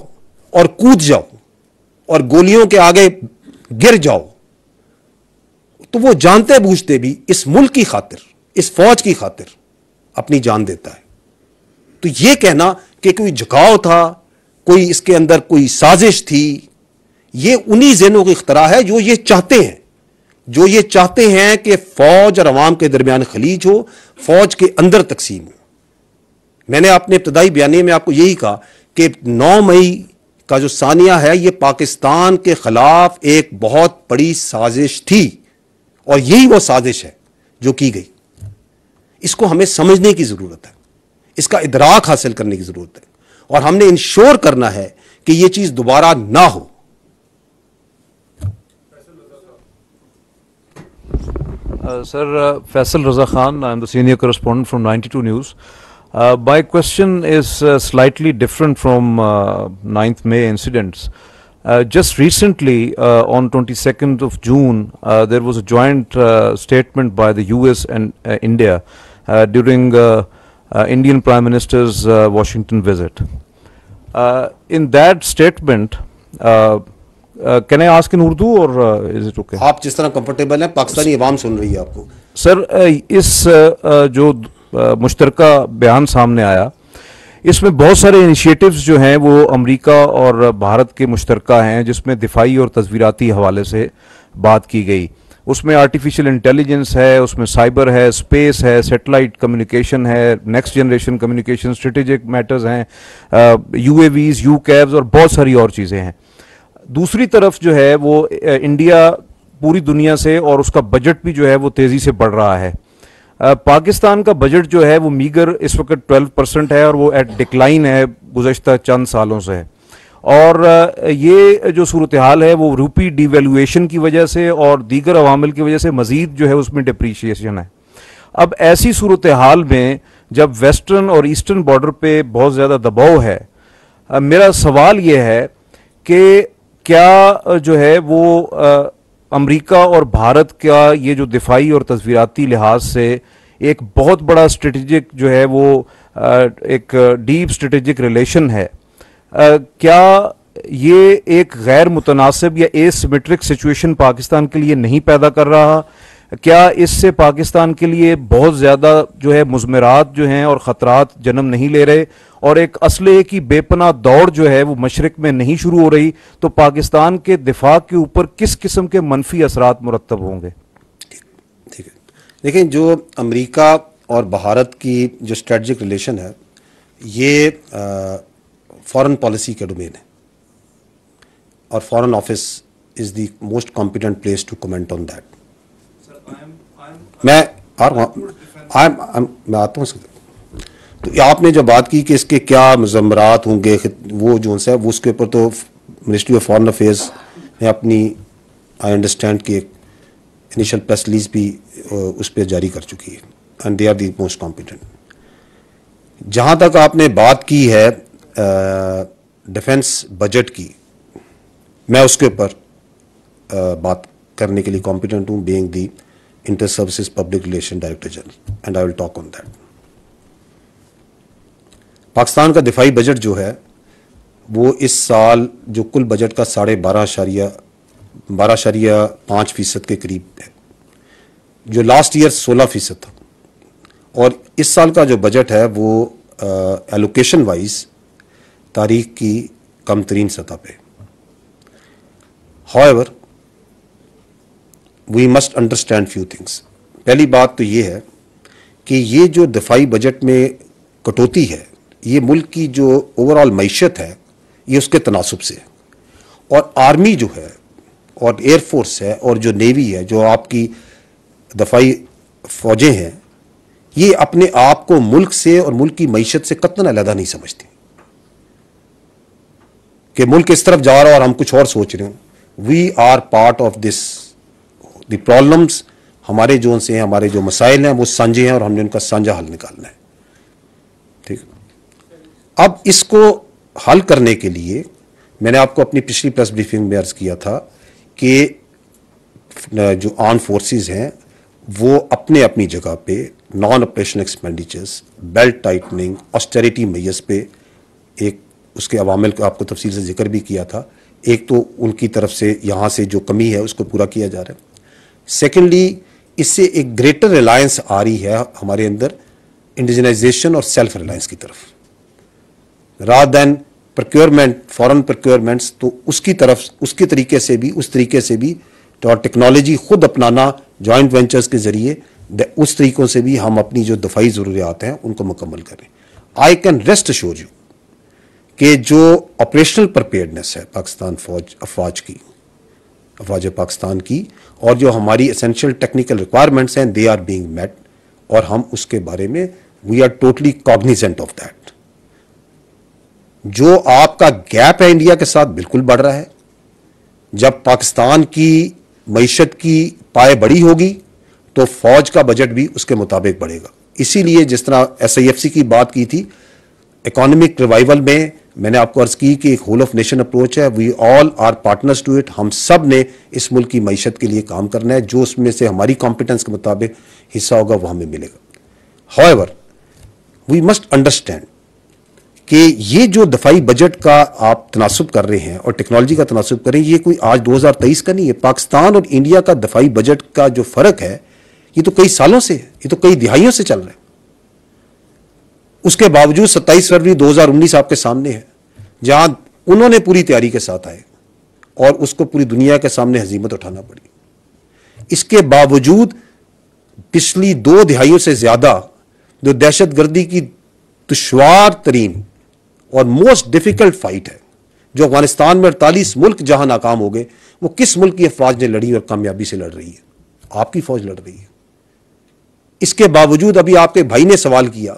और कूद जाओ और गोलियों के आगे गिर जाओ, तो वो जानते बूझते भी इस मुल्क की खातिर, इस फौज की खातिर अपनी जान देता है। तो ये कहना कि कोई झुकाव था, कोई इसके अंदर कोई साजिश थी, ये उन्हीं जहनों की इख्तरा है जो ये चाहते हैं, जो ये चाहते हैं कि फौज और अवाम के दरमियान खलीज हो, फौज के अंदर तकसीम हो। मैंने अपने इब्तदाई बयानी में आपको यही कहा कि नौ मई का जो सानिया है, ये पाकिस्तान के खिलाफ एक बहुत बड़ी साजिश थी, और यही वो साजिश है जो की गई। इसको हमें समझने की ज़रूरत है, इसका इदराक हासिल करने की ज़रूरत है, और हमने इंश्योर करना है कि यह चीज दोबारा ना हो। Sir फैसल रजा खान, I am the senior correspondent from ninety two news. My question is slightly different from ninth May incidents. Just recently, uh, on twenty-second of June, uh, there was a joint uh, statement by the U S and uh, India uh, during uh, uh, Indian Prime Minister's uh, Washington visit. Uh, in that statement, uh, uh, can I ask in Urdu or uh, is it okay? आप जिस तरह comfortable हैं, पाकिस्तानी आवाम सुन रही है आपको। Sir, uh, इस uh, जो uh, मुश्तरका बयान सामने आया, इसमें बहुत सारे इनिशिएटिव्स जो हैं वो अमेरिका और भारत के मुश्तरका हैं, जिसमें दिफाई और तस्वीराती हवाले से बात की गई। उसमें आर्टिफिशियल इंटेलिजेंस है, उसमें साइबर है, स्पेस है, सेटेलाइट कम्युनिकेशन है, next generation communication, strategic matters हैं, यूएवीज़, यूकैव्स और बहुत सारी और चीज़ें हैं। दूसरी तरफ जो है वो इंडिया पूरी दुनिया से, और उसका बजट भी जो है वो तेज़ी से बढ़ रहा है। Uh, पाकिस्तान का बजट जो है वो मीगर इस वक्त ट्वेल्व परसेंट है, और वो एट डिक्लाइन है गुज़श्ता चंद सालों से। और uh, ये जो सूरत हाल है वो रूपी डिवेल्यूएशन की वजह से और दीगर अवामिल की वजह से मज़ीद जो है उसमें डिप्रीशिएशन है। अब ऐसी सूरत हाल में जब वेस्टर्न और ईस्टर्न बॉर्डर पे बहुत ज़्यादा दबाव है, uh, मेरा सवाल ये है कि क्या जो है वो uh, अमेरिका और भारत का ये जो दिफाई और तस्वीराती लिहाज से एक बहुत बड़ा स्ट्रेटेजिक जो है वो एक डीप स्ट्रेटेजिक रिलेशन है, क्या ये एक गैर मुतनासिब या एसिमेट्रिक सिचुएशन पाकिस्तान के लिए नहीं पैदा कर रहा? क्या इससे पाकिस्तान के लिए बहुत ज़्यादा जो है मुज़मरात जो हैं और ख़तरात जन्म नहीं ले रहे, और एक असले की बेपनाह दौड़ जो है वो मशरिक में नहीं शुरू हो रही? तो पाकिस्तान के दिफा के ऊपर किस किस्म के मनफी असरात मुरतब होंगे? ठीक है, लेकिन जो अमेरिका और भारत की जो स्ट्रेटजिक रिलेशन है, ये फॉरेन पॉलिसी का डोमेन है, और foreign office is the most competent place to comment on that. मैं आता हूँ। तो आपने जो बात की कि इसके क्या मुज़म्मरात होंगे, वो जो है वो उसके ऊपर तो मिनिस्ट्री ऑफ फॉरेन अफेयर्स ने अपनी, आई अंडरस्टैंड कि इनिशियल प्रेस रिलीज भी उस पर जारी कर चुकी है, and they are the most competent. जहाँ तक आपने बात की है डिफेंस बजट की, मैं उसके ऊपर बात करने के लिए कॉम्पिटेंट हूँ, being the inter services public relation director general, and I will talk on that. Pakistan का दिफाई बजट जो है वो इस साल जो कुल बजट का साढ़े बारह अशारिया बारह अशारिया पाँच फ़ीसद के करीब है, जो लास्ट ईयर सोलह फ़ीसद था। और इस साल का जो बजट है वो एलोकेशन वाइज तारीख की कम तरीन सतह पे। However we must understand few things. पहली बात तो ये है कि ये जो दफाई बजट में कटौती है ये मुल्क की जो ओवरऑल मैशत है ये उसके तनासब से है। और आर्मी जो है और एयरफोर्स है और जो नेवी है, जो आपकी दफाई फ़ौजें हैं, ये अपने आप को मुल्क से और मुल्क की मैशत से कतन अलहदा नहीं समझती कि मुल्क इस तरफ जा रहा और हम कुछ और सोच रहे हों। We are part of this, the problems हमारे जोन से हैं, हमारे जो मसाइल हैं वो सांझे हैं और हमने उनका सांझा हल निकालना है। ठीक, अब इसको हल करने के लिए मैंने आपको अपनी पिछली प्रेस ब्रीफिंग में अर्ज़ किया था कि जो आर्म फोर्सेस हैं वो अपने अपनी जगह पे non operational expenditures, belt tightening, austerity measures पे एक उसके अवामिल का आपको तफसील से जिक्र भी किया था। एक तो उनकी तरफ से यहाँ से जो कमी है उसको पूरा किया जा रहा है। सेकेंडली, इससे एक ग्रेटर रिलायंस आ रही है हमारे अंदर इंडिजनाइजेशन और सेल्फ रिलायंस की तरफ, rather than procurement, foreign procurements. तो उसकी तरफ उसके तरीके से भी उस तरीके से भी तो और टेक्नोलॉजी खुद अपनाना जॉइंट वेंचर्स के ज़रिए, उस तरीक़ों से भी हम अपनी जो दफाई ज़रूरियात हैं उनको मुकम्मल करें। I can rest assure you कि जो ऑपरेशनल प्रिपेयर्डनेस है पाकिस्तान फौज अफवाज की अफवाज पाकिस्तान की और जो हमारी एसेंशियल टेक्निकल रिक्वायरमेंट्स हैं, दे आर बीइंग मेट और हम उसके बारे में we are totally cognizant of that. जो आपका गैप है इंडिया के साथ बिल्कुल बढ़ रहा है। जब पाकिस्तान की मैशत की पाए बड़ी होगी तो फौज का बजट भी उसके मुताबिक बढ़ेगा। इसीलिए जिस तरह एस आई एफ सी की बात की थी, इकोनॉमिक रिवाइवल में मैंने आपको अर्ज़ की कि एक होल ऑफ नेशन अप्रोच है। We all are partners to it. हम सब ने इस मुल्क की मैशत के लिए काम करना है। जो उसमें से हमारी कॉम्पिटेंस के मुताबिक हिस्सा होगा वह हमें मिलेगा। हाउएवर वी मस्ट अंडरस्टैंड कि ये जो दफाई बजट का आप तनासब कर रहे हैं और टेक्नोलॉजी का तनासब करें, ये कोई आज दो हज़ार तेईस का नहीं है। पाकिस्तान और इंडिया का दफाई बजट का जो फ़र्क है ये तो कई सालों से है, ये तो कई दिहाइयों से चल रहा है। उसके बावजूद सत्ताईस फरवरी दो हज़ार उन्नीस आपके सामने है, जहां उन्होंने पूरी तैयारी के साथ आए और उसको पूरी दुनिया के सामने हजीमत उठाना पड़ी। इसके बावजूद पिछली दो दिहाइयों से ज़्यादा जो दहशत गर्दी की दुशवार तरीन और मोस्ट डिफिकल्ट फाइट है, जो अफगानिस्तान में अड़तालीस मुल्क जहां नाकाम हो गए, वो किस मुल्क की अफवाज ने लड़ी और कामयाबी से लड़ रही है? आपकी फौज लड़ रही है। इसके बावजूद अभी आपके भाई ने सवाल किया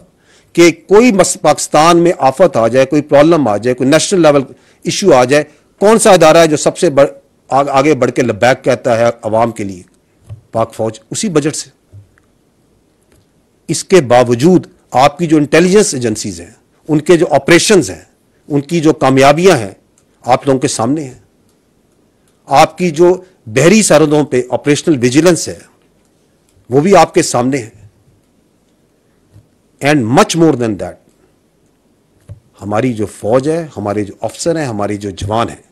कि कोई पाकिस्तान में आफत आ जाए, कोई प्रॉब्लम आ जाए, कोई नेशनल लेवल इशू आ जाए, कौन सा इदारा है जो सबसे बड़, आ, आगे बढ़ के लब्बैक कहता है अवाम के लिए? पाक फौज, उसी बजट से। इसके बावजूद आपकी जो इंटेलिजेंस एजेंसीज हैं, उनके जो ऑपरेशंस हैं, उनकी जो कामयाबियां हैं आप लोगों के सामने हैं। आपकी जो बहरी सरहदों पे ऑपरेशनल विजिलेंस है वो भी आपके सामने है। And much more than that, हमारी जो फौज है, हमारे जो अफसर हैं, हमारे जो जवान हैं,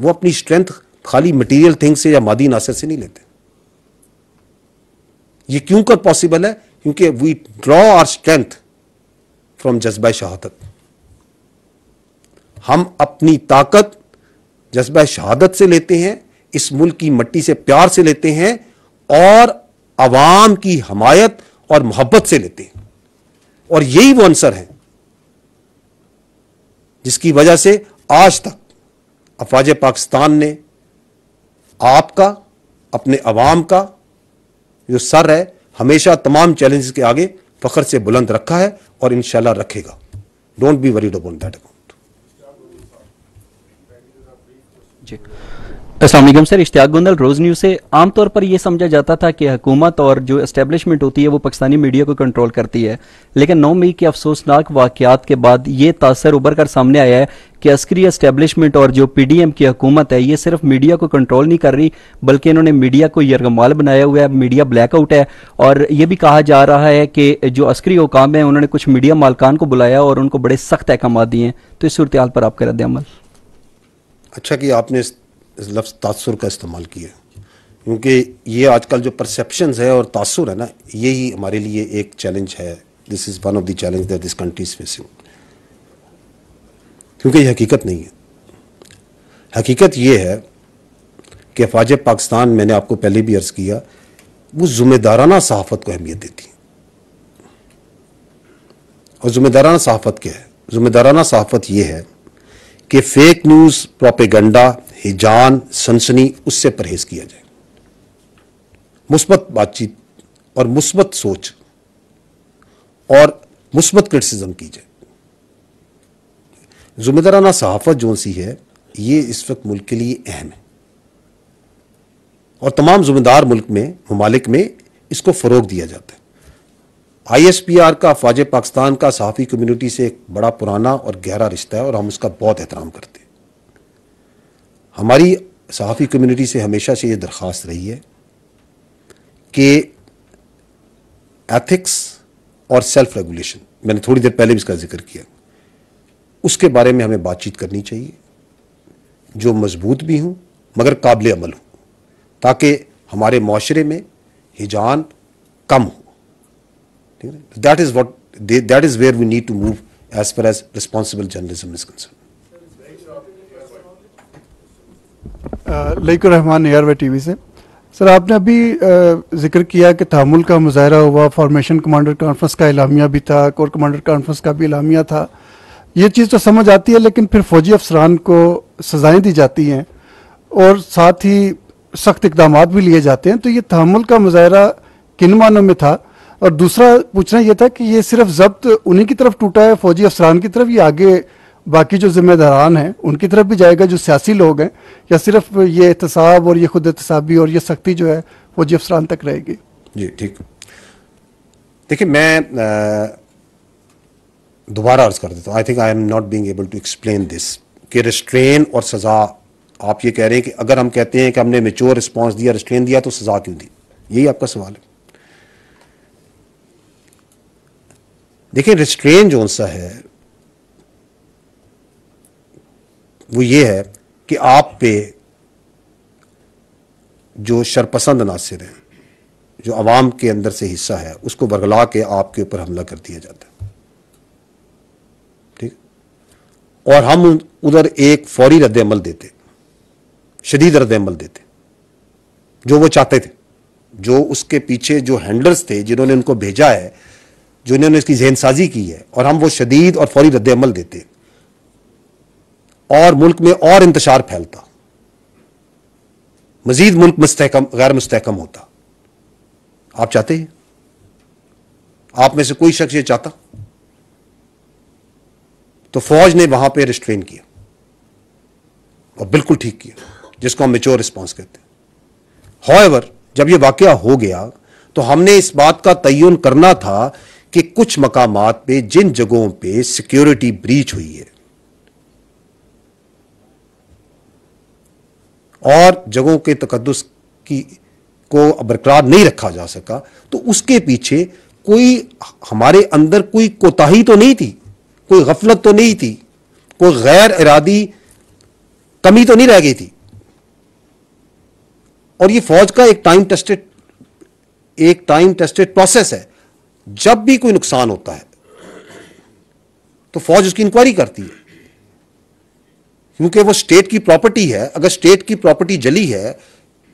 वो अपनी स्ट्रेंथ खाली मटेरियल थिंग्स से या मादी नासर से नहीं लेते। ये क्यों कर पॉसिबल है? क्योंकि we draw our strength from जज्बा शहादत। हम अपनी ताकत जज्बा शहादत से लेते हैं, इस मुल्क की मिट्टी से प्यार से लेते हैं और आवाम की हमायत और मोहब्बत से लेते हैं। और यही वो आंसर है जिसकी वजह से आज तक अफवाज पाकिस्तान ने आपका, अपने अवाम का जो सर है, हमेशा तमाम चैलेंजेस के आगे फख्र से बुलंद रखा है और इंशाल्लाह रखेगा। Don't be worried about that account. जी अस्सलाम वालेकुम सर, इश्तियाक गोंदल, रोज न्यूज़ से। आमतौर पर यह समझा जाता था कि हुकूमत और जो एस्टेब्लिशमेंट होती है वो पाकिस्तानी मीडिया को कंट्रोल करती है, लेकिन नौ मई के अफसोसनाक वाक़यात के बाद ये तासर उभर कर सामने आया है कि अस्करी एस्टेब्लिशमेंट और जो पी डी एम की हुकूमत है ये सिर्फ मीडिया को कंट्रोल नहीं कर रही, बल्कि इन्होंने मीडिया को यरगमाल बनाया हुआ है। मीडिया ब्लैकआउट है और ये भी कहा जा रहा है कि जो अस्करी हुकाम है उन्होंने कुछ मीडिया मालकान को बुलाया और उनको बड़े सख्त अहकाम दिए हैं। तो इस सूरत हाल पर आपका रद्दअमल? अच्छा कि आपने इस लफ्ज़ तासुर का इस्तेमाल किया, क्योंकि ये आजकल जो परसेप्शंस है और तासुर है ना, यही हमारे लिए एक चैलेंज है। This is one of the challenge that this country is facing, क्योंकि ये हकीकत नहीं है। हकीकत ये है कि अफवाज पाकिस्तान, मैंने आपको पहले भी अर्ज़ किया, वो ज़िम्मेदाराना सहाफ़त को अहमियत देती है। और ज़िम्मेदाराना सहाफ़त क्या है? ज़िम्मेदाराना सहाफ़त ये है कि फेक न्यूज़, प्रोपेगंडा, हिजान, सनसनी, उससे परहेज किया जाए। मुस्बत बातचीत और मुस्बत सोच और मुस्बत क्रिटिसिज्म की जाए। ज़िम्मेदाराना सहाफ़त जो सी है ये इस वक्त मुल्क के लिए अहम है और तमाम ज़िम्मेदार मुल्क में ममालिक में इसको फ़रोग दिया जाता है। आई एस पी आर का, अफवाज पाकिस्तान का सहाफ़ी कम्यूनिटी से एक बड़ा पुराना और गहरा रिश्ता है और हम उसका बहुत एहतराम करते हैं। हमारी सहाफ़ी कम्यूनिटी से हमेशा से ये दरख्वास्त रही है कि एथिक्स और सेल्फ रेगुलेशन, मैंने थोड़ी देर पहले भी इसका जिक्र किया, उसके बारे में हमें बातचीत करनी चाहिए, जो मजबूत भी हों मगर काबिल अमल हों, ताकि हमारे माशरे में हिजान कम हो। ठीक है, that is what that is where we need to move as far as responsible journalism is concern. लईकुर रहमान airway TV से। सर, आपने अभी जिक्र किया कि तहमुल का मुजाहरा हुआ, फॉर्मेशन कमांडर कॉन्फ्रेंस का एलामिया भी था, कोर कमांडर कॉन्फ्रेंस का भी एलामिया था। ये चीज़ तो समझ आती है, लेकिन फिर फौजी अफसरान को सजाएं दी जाती हैं और साथ ही सख्त इकदाम भी लिए जाते हैं। तो ये तहमुल का मुजाहरा किन मानों में था? और दूसरा पूछना यह था कि ये सिर्फ जब्त उन्हीं की तरफ टूटा है, फौजी अफसरान की तरफ, ये आगे बाकी जो जिम्मेदारान हैं उनकी तरफ भी जाएगा जो सियासी लोग हैं, या सिर्फ ये एहतसाब और ये खुद एहतसाबी और ये सख्ती जो है फौजी अफसरान तक रहेगी? जी ठीक। देखिए, मैं दोबारा अर्ज़ कर देता हूँ, I think I am not being able to explain this, कि रिस्ट्रेन और सज़ा, आप ये कह रहे हैं कि अगर हम कहते हैं कि हमने मैच्योर रिस्पॉन्स दिया, रिस्ट्रेन दिया, तो सज़ा क्यों दी? यही आपका सवाल है। देखिए, रिस्ट्रेन जो सा है वो ये है कि आप पे जो शरपसंद अनासर हैं, जो आवाम के अंदर से हिस्सा है, उसको बरगला के आपके ऊपर हमला कर दिया जाता है। ठीक, और हम उधर एक फौरी रद्दअमल देते, शदीद रद्दअमल देते, जो वो चाहते थे, जो उसके पीछे जो हैंडलर्स थे, जिन्होंने उनको भेजा है, जिन्होंने इसकी जहन साजी की है, और हम वो शदीद और फौरी रद्दअमल देते और मुल्क में और इंतशार फैलता, मजीद मुल्क मुस्तहकम गैर मुस्तहकम होता। आप चाहते हैं? आप में से कोई शख्स ये चाहता? तो फौज ने वहां पे रिस्ट्रेन किया और बिल्कुल ठीक किया, जिसको हम मैच्योर रिस्पॉन्स कहते हैं। हाउएवर, जब ये वाकया हो गया तो हमने इस बात का तयन करना था कि कुछ मकामात पे, जिन जगहों पे सिक्योरिटी ब्रीच हुई है और जगहों के तकद्दुस की को बरकरार नहीं रखा जा सका, तो उसके पीछे कोई हमारे अंदर कोई कोताही तो नहीं थी, कोई गफलत तो नहीं थी, कोई गैर इरादी कमी तो नहीं रह गई थी। और ये फौज का एक टाइम टेस्टेड एक टाइम टेस्टेड प्रोसेस है। जब भी कोई नुकसान होता है तो फौज उसकी इंक्वायरी करती है, क्योंकि वो स्टेट की प्रॉपर्टी है। अगर स्टेट की प्रॉपर्टी जली है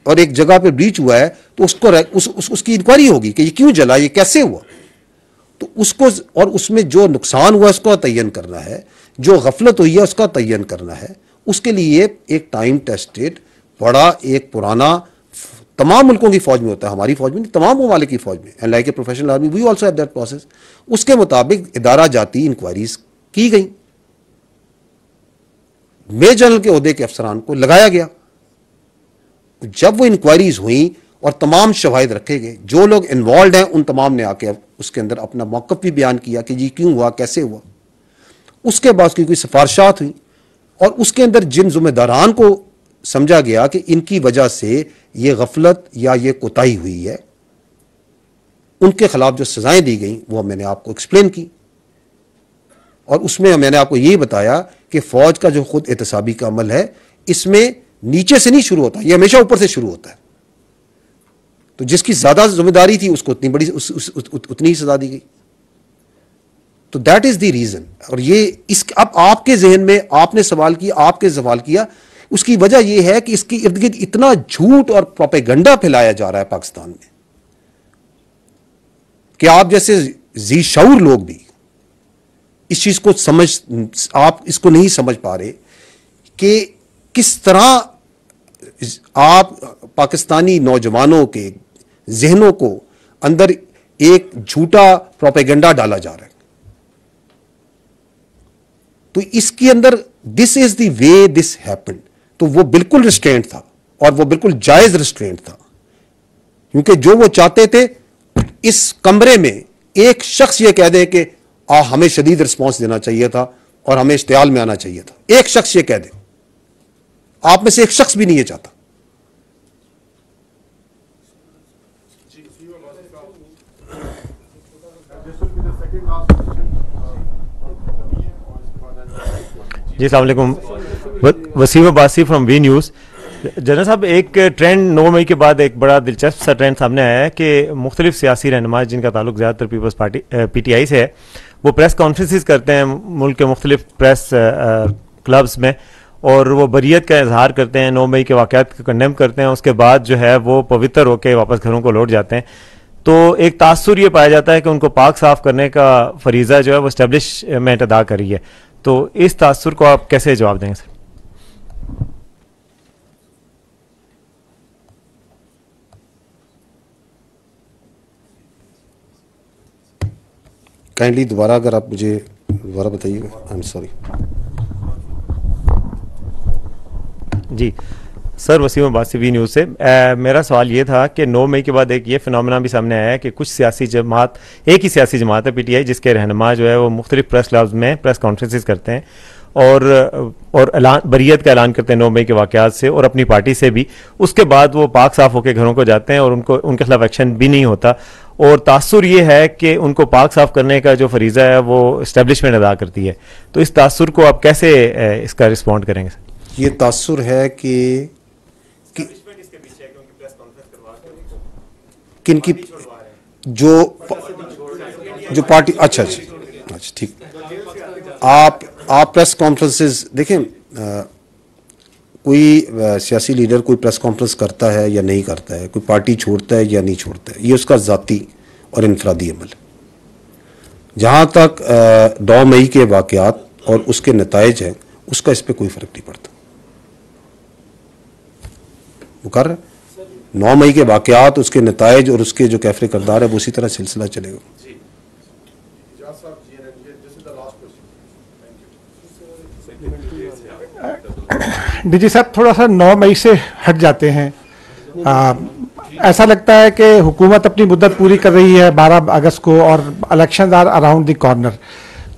और एक जगह पे ब्रीच हुआ है तो उसको उस, उस, उसकी इंक्वायरी होगी कि ये क्यों जला, ये कैसे हुआ, तो उसको और उसमें जो नुकसान हुआ उसका तयन करना है, जो गफलत हुई है उसका तयन करना है। उसके लिए एक टाइम टेस्टेड बड़ा एक पुराना, तमाम मुल्कों की फौज में होता है, हमारी फौज में नहीं, तमाम ममालिक की फौज में, and like a professional army we also have that process. उसके मुताबिक इदारा जाती इंक्वायरीज की गई, मेजर जनरल के अहदे के अफसरान को लगाया गया, जब वो इंक्वायरीज हुई और तमाम शवाहिद रखे गए, जो लोग इन्वॉल्व हैं उन तमाम ने आके उसके अंदर अपना मौक़िफ़ भी बयान किया कि जी क्यों हुआ, कैसे हुआ। उसके बाद उसकी कोई सिफारिशात हुई और उसके अंदर जिन ज़िम्मेदारान को समझा गया कि इनकी वजह से ये गफलत या ये कोताही हुई है, उनके खिलाफ जो सज़ाएँ दी गई वो मैंने आपको एक्सप्लेन की। और उसमें मैंने आपको ये बताया कि फ़ौज का जो खुद एहतसाबी का अमल है इसमें नीचे से नहीं शुरू होता, यह हमेशा ऊपर से शुरू होता है। तो जिसकी ज़्यादा जिम्मेदारी थी उसको उतनी बड़ी उस, उस, उत, उत, उतनी ही सजा दी गई। तो दैट इज़ द रीज़न। और ये इस अब आपके जहन में आपने सवाल किया, आपके सवाल किया, उसकी वजह यह है कि इसकी इर्द गिर्द इतना झूठ और प्रोपेगंडा फैलाया जा रहा है पाकिस्तान में कि आप जैसे जी शऊर लोग भी इस चीज़ को समझ आप इसको नहीं समझ पा रहे कि किस तरह आप पाकिस्तानी नौजवानों के जहनों को अंदर एक झूठा प्रोपेगेंडा डाला जा रहा है। तो इसके अंदर this is the way this happened. तो वो बिल्कुल रिस्ट्रेंट था और वो बिल्कुल जायज रिस्ट्रेंट था, क्योंकि जो वो चाहते थे इस कमरे में एक शख्स ये कह दे कि आ हमें शदीद रिस्पॉन्स देना चाहिए था और हमें इश्तियाल में आना चाहिए था, एक शख्स ये कह दे। आप में से एक शख्स भी नहीं है चाहता। जी अस्सलाम वालेकुम, वसीम अब्बासी from we news. General साहब, एक ट्रेंड नौ मई के बाद एक बड़ा दिलचस्प सा ट्रेंड सामने आया है कि मुख्तलिफ सियासी रहनुमा जिनका ताल्लुक ज़्यादातर peoples party P T I से है, वो प्रेस कॉन्फ्रेंसेस करते हैं मुल्क के मुख्तलिफ प्रेस क्लब्स में और वो बरियत का इजहार करते हैं, नौ मई के वाक़ात को कंडेम करते हैं, उसके बाद जो है वो पवित्र होकर वापस घरों को लौट जाते हैं। तो एक तासुर ये पाया जाता है कि उनको पाक साफ़ करने का फरीज़ा जो है वो इस्टेब्लिशमेंट अदा करी है। तो इस तासुर को आप कैसे जवाब देंगे सर? काइंडली दोबारा अगर आप मुझे दोबारा बताइएगा, आई एम सॉरी जी। Sir वसीम अब्बासी we news से आ, मेरा सवाल ये था कि नौ मई के बाद एक ये फिनोमेना भी सामने आया है कि कुछ सियासी जमात, एक ही सियासी जमात है पीटीआई, जिसके रहनुमा जो है वो मुख्तलिफ प्रेस क्लब्स में प्रेस कॉन्फ्रेंसेस करते हैं और और ऐलान बरियत का ऐलान करते हैं नौ मई के वाक़ात से और अपनी पार्टी से भी। उसके बाद वो पाक साफ़ होकर घरों को जाते हैं और उनको उनके खिलाफ एक्शन भी नहीं होता और तासुर ये है कि उनको पाक साफ़ करने का जो फरीज़ा है वो इस्टेब्लिशमेंट अदा करती है। तो इस तासुर को आप कैसे इसका रिस्पॉन्ड करेंगे सर? ये तासुर है कि किन की जो जो पार्टी अच्छा अच्छा अच्छा ठीक। आप आप प्रेस कॉन्फ्रेंसेस देखें, आ, कोई सियासी लीडर कोई प्रेस कॉन्फ्रेंस करता है या नहीं करता है, कोई पार्टी छोड़ता है या नहीं छोड़ता है, ये उसका ज़ाती और इनफरादी अमल है। जहाँ तक नौ मई के वाक़यात और उसके नताइज हैं उसका इस पर कोई फ़र्क नहीं पड़ता। मुकर नौ मई के वाक़यात, उसके नताइज और उसके जो कैफरे करदार है वो उसी तरह सिलसिला चलेगा। डीजी साहब, थोड़ा सा नौ मई से हट जाते हैं, आ, ऐसा लगता है कि हुकूमत अपनी मुद्दत पूरी कर रही है बारह अगस्त को और elections are around the corner.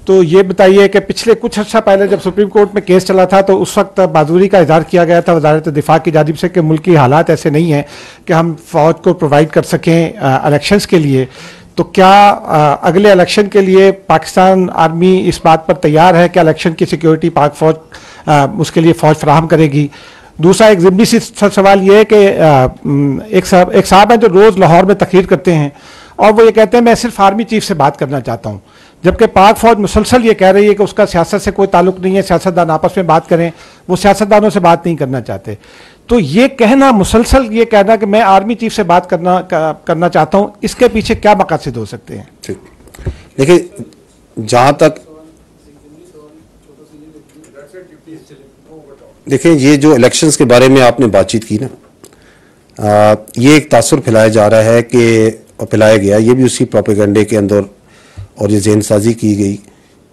तो ये बताइए कि पिछले कुछ अर्सा पहले जब सुप्रीम कोर्ट में केस चला था तो उस वक्त बहादुरी का इजहार किया गया था वजारत दिफा की जानिब से कि मुल्की हालात ऐसे नहीं हैं कि हम फौज को प्रोवाइड कर सकें इलेक्शंस के लिए। तो क्या आ, अगले इलेक्शन के लिए पाकिस्तान आर्मी इस बात पर तैयार है कि इलेक्शन की सिक्योरिटी पाक फौज उसके लिए फ़ौज फराहम करेगी? दूसरा एक ज़िम्मी सी सवाल ये है कि एक साहब एक साहब हैं जो रोज़ लाहौर में तकरीर करते हैं और वो ये कहते हैं मैं सिर्फ आर्मी चीफ से बात करना चाहता हूँ, जबकि पाक फौज मुसलसल ये कह रही है कि उसका सियासत से कोई ताल्लुक नहीं है, सियासतदान आपस में बात करें, वो सियासतदानों से बात नहीं करना चाहते। तो ये कहना मुसलसल ये कहना कि मैं आर्मी चीफ से बात करना करना चाहता हूँ, इसके पीछे क्या मकासद हो सकते हैं? ठीक, देखिए जहाँ तक देखिए ये जो इलेक्शंस के बारे में आपने बातचीत की ना, आ, ये एक तासुर फैलाया जा रहा है कि फैलाया गया, ये भी उसी प्रोपेगेंडे के अंदर और ये जहन साजी की गई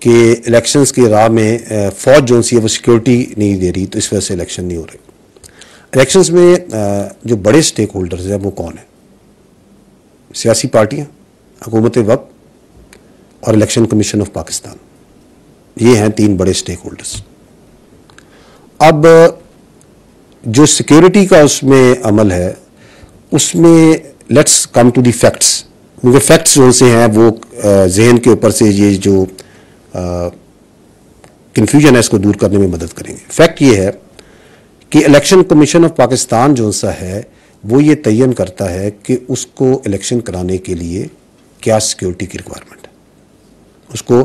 कि इलेक्शंस की राह में फ़ौज जो सी है वो सिक्योरिटी नहीं दे रही तो इस वजह से इलेक्शन नहीं हो रहे। इलेक्शंस में जो बड़े स्टेक होल्डर्स हैं वो कौन है? सियासी पार्टियाँ, हुकूमत वक्त और इलेक्शन कमीशन ऑफ पाकिस्तान, ये हैं तीन बड़े स्टेक होल्डर्स। अब जो सिक्योरिटी का उसमें अमल है उसमें let's come to the facts, क्योंकि फैक्ट्स जो से हैं वो जहन के ऊपर से ये जो कन्फ्यूजन है इसको दूर करने में मदद करेंगे। फैक्ट ये है कि इलेक्शन कमीशन ऑफ पाकिस्तान जो सा है वो ये तयन करता है कि उसको इलेक्शन कराने के लिए क्या सिक्योरिटी की रिक्वायरमेंट है, उसको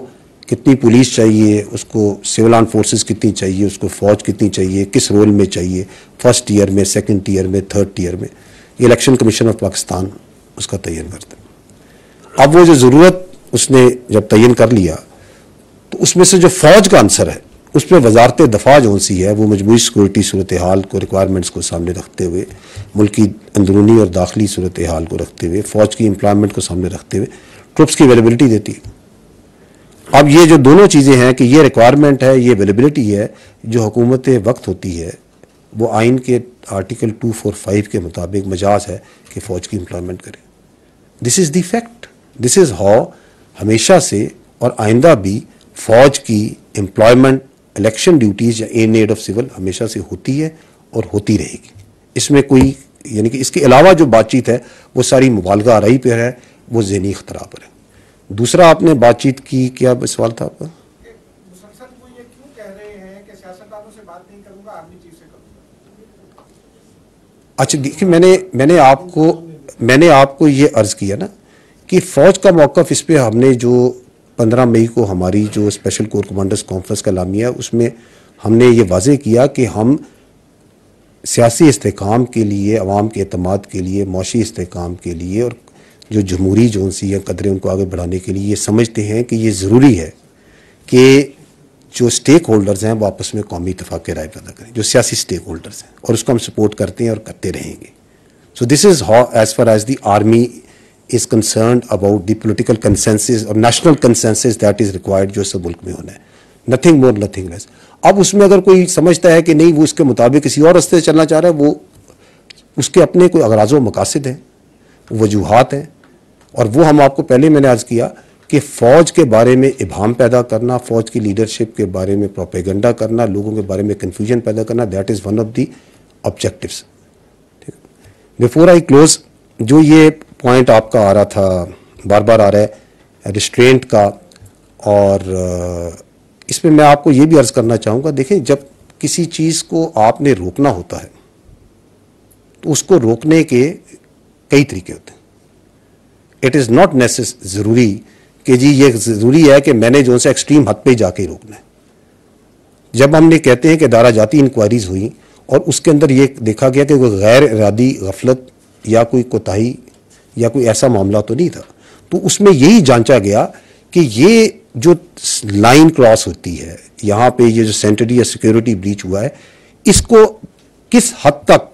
कितनी पुलिस चाहिए, उसको सिविल आर्म फोर्सेस कितनी चाहिए, उसको फौज कितनी चाहिए, किस रोल में चाहिए, फर्स्ट ईयर में, सेकंड ईयर में, थर्ड ईयर में, ये इलेक्शन कमीशन ऑफ पाकिस्तान उसका तयन करता है। अब वो जो ज़रूरत उसने जब तयन कर लिया तो उसमें से जो फौज का आंसर है उसमें वजारत दफा जो सी है वो मजबूरी सिक्योरिटी सूरत हाल को, रिक्वायरमेंट्स को सामने रखते हुए, मुल्क की अंदरूनी और दाखिली सूरत हाल को रखते हुए, फौज की एम्प्लॉयमेंट को सामने रखते हुए ट्रुप्स की अवेलेबिलिटी देती है। अब ये जो दोनों चीज़ें हैं कि ये रिक्वायरमेंट है, ये अवेलेबिलिटी है, जो हुकूमत वक्त होती है वो आइन के आर्टिकल टू फोर फाइव के मुताबिक मजाज है कि फ़ौज की एम्प्लॉयमेंट करे। This is the fact, this is how हमेशा से और आइंदा भी फ़ौज की एम्प्लॉयमेंट इलेक्शन ड्यूटीज़ या इन एड ऑफ सिविल हमेशा से होती है और होती रहेगी। इसमें कोई यानी कि इसके अलावा जो बातचीत है वो सारी मुबालगा आरई पर है, वो जहनी अख्तरा पर है। दूसरा आपने बातचीत की, क्या सवाल था आपका? अच्छा देखिए, मैंने मैंने आपको मैंने आपको ये अर्ज़ किया ना कि फ़ौज का मौक़िफ़, इस पर हमने जो पंद्रह मई को हमारी जो स्पेशल कोर कमांडर्स कॉन्फ्रेंस का लामिया उसमें हमने ये वाजे किया कि हम सियासी इस्तेकाम के लिए, अवाम के एतमाद के लिए, मौशी इस्तेकाम के लिए और जो जमहूरी जो सी हैं कदरें उनको आगे बढ़ाने के लिए ये समझते हैं कि ये ज़रूरी है कि जो स्टेक होल्डर्स हैं वो आपस में कौमी इतफाक़ राय पैदा करें, जो सियासी स्टेक होल्डर्स हैं, और उसको हम सपोर्ट करते हैं और करते रहेंगे। So this is how as far as the army is concerned about the political consensus और national consensus that is required, जो सब मुल्क में होना है, नथिंग मोर नथिंग लेस। अब उसमें अगर कोई समझता है कि नहीं वो इसके मुताबिक किसी और रास्ते चलना चाह रहा है, वो उसके अपने कोई अगराज़ो मकासद हैं, वजूहात हैं, और वो हम आपको पहले मैंने आज किया कि फ़ौज के बारे में इबाम पैदा करना, फ़ौज की लीडरशिप के बारे में प्रोपेगेंडा करना, लोगों के बारे में कन्फ्यूजन पैदा करना, that is one of the objectives. ठीक है, बिफोर आई क्लोज, जो ये पॉइंट आपका आ रहा था, बार बार आ रहा है रिस्ट्रेंट का, और इसमें मैं आपको ये भी अर्ज़ करना चाहूँगा, देखें जब किसी चीज़ को आपने रोकना होता है तो उसको रोकने के कई तरीके होते हैं। इट इज़ नॉट नेसेस ज़रूरी कि जी ये ज़रूरी है कि मैंने जो सा एक्सट्रीम हद पे जाके ही रोकना है। जब हमने कहते हैं कि दारा जाती इंक्वायरीज हुई और उसके अंदर ये देखा गया कि कोई गैर इरादी गफलत या कोई कोताही या कोई ऐसा मामला तो नहीं था, तो उसमें यही जांचा गया कि ये जो लाइन क्रॉस होती है, यहाँ पे ये जो सेंटरी या सिक्योरिटी ब्रीच हुआ है, इसको किस हद तक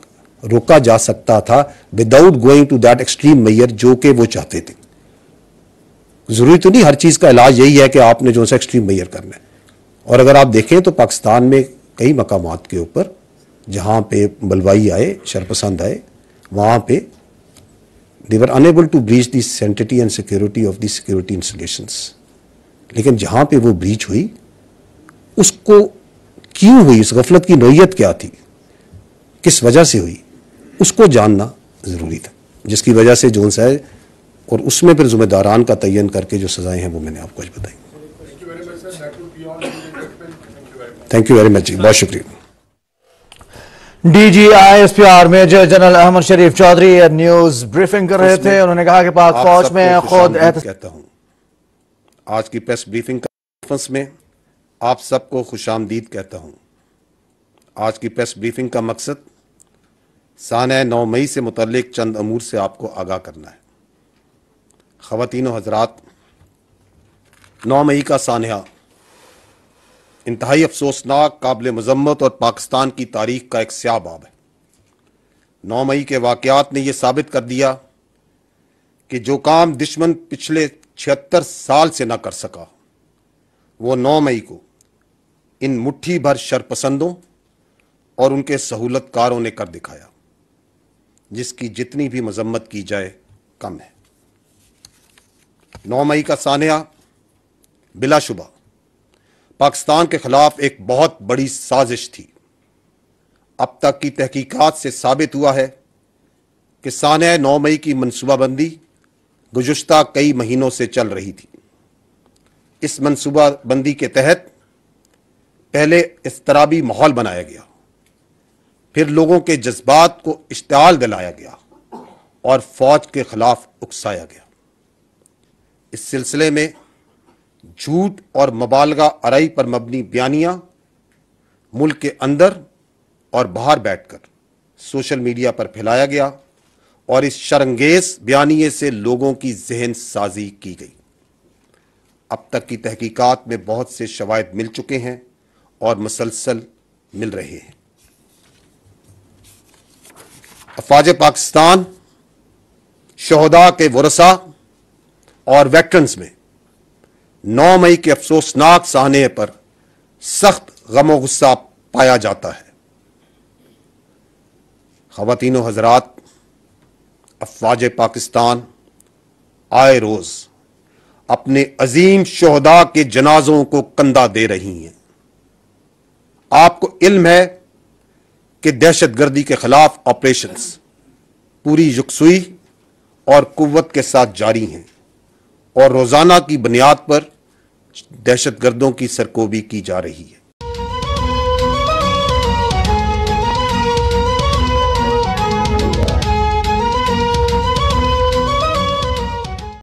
रोका जा सकता था without going to that extreme measure जो कि वो चाहते थे। ज़रूरी तो नहीं हर चीज़ का इलाज यही है कि आपने जो सा एक्सट्रीम मेजर करना है। और अगर आप देखें तो पाकिस्तान में कई मकामात के ऊपर जहाँ पे बलवाई आए, शरपसंद आए, वहाँ पे they were unable to breach the sanctity and security of the security installations, लेकिन जहाँ पे वो ब्रीच हुई उसको क्यों हुई, उस गफलत की नोयत क्या थी, किस वजह से हुई, उसको जानना ज़रूरी था, जिसकी वजह से जोन सा है और उसमें फिर ज़िम्मेदारान का तयन करके जो सज़ाएँ हैं वो मैंने आपको आज बताई। थैंक यू वेरी मच, बहुत शुक्रिया। DG I S P R major general अहमद शरीफ चौधरी news briefing कर रहे थे। उन्होंने कहा कि पाक फौज में खुद कहता हूँ, आज की प्रेस ब्रीफिंग कॉन्फ्रेंस में आप सबको खुशामदीद कहता हूँ। आज की प्रेस ब्रीफिंग का मकसद साने नौ मई से मुतल्लिक चंद अमूर से आपको आगाह करना है। ख़वातीन और हजरात, नौ मई का सानहा इंतहाई अफसोसनाक, काबिल मजम्मत और पाकिस्तान की तारीख का एक स्याह बाब है। नौ मई के वाक़यात ने यह साबित कर दिया कि जो काम दुश्मन पिछले छिहत्तर साल से ना कर सका, वो नौ मई को इन मुट्ठी भर शरपसंदों और उनके सहूलतकारों ने कर दिखाया, जिसकी जितनी भी मजम्मत की जाए कम है। नौ मई का सानिया बिलाशुबा पाकिस्तान के खिलाफ एक बहुत बड़ी साजिश थी। अब तक की तहकीकात से साबित हुआ है कि सानिया नौ मई की मनसूबाबंदी गुज़श्ता कई महीनों से चल रही थी। इस मनसूबाबंदी के तहत पहले इस्तराबी माहौल बनाया गया, फिर लोगों के जज्बात को इश्तिआल दिलाया गया और फौज के खिलाफ उकसाया गया। इस सिलसिले में झूठ और मबालगा अराई पर मबनी बयानियां मुल्क के अंदर और बाहर बैठकर सोशल मीडिया पर फैलाया गया और इस शरंगेज बयानिए से लोगों की जहन साजी की गई। अब तक की तहकीकात में बहुत से शवाहिद मिल चुके हैं और मुसलसल मिल रहे हैं। अफवाज पाकिस्तान, शहदा के वरसा और वेटरन्स में नौ मई के अफसोसनाक साहने पर सख्त गमो गुस्सा पाया जाता है। ख़वातीन और हज़रात, अफवाज पाकिस्तान आए रोज़ अपने अजीम शोहदा के जनाजों को कंधा दे रही हैं। आपको इल्म है कि दहशतगर्दी के खिलाफ ऑपरेशंस पूरी यकसुई और कुव्वत के साथ जारी हैं और रोज़ाना की बुनियाद पर दहशतगर्दों की सरकोबी की जा रही है।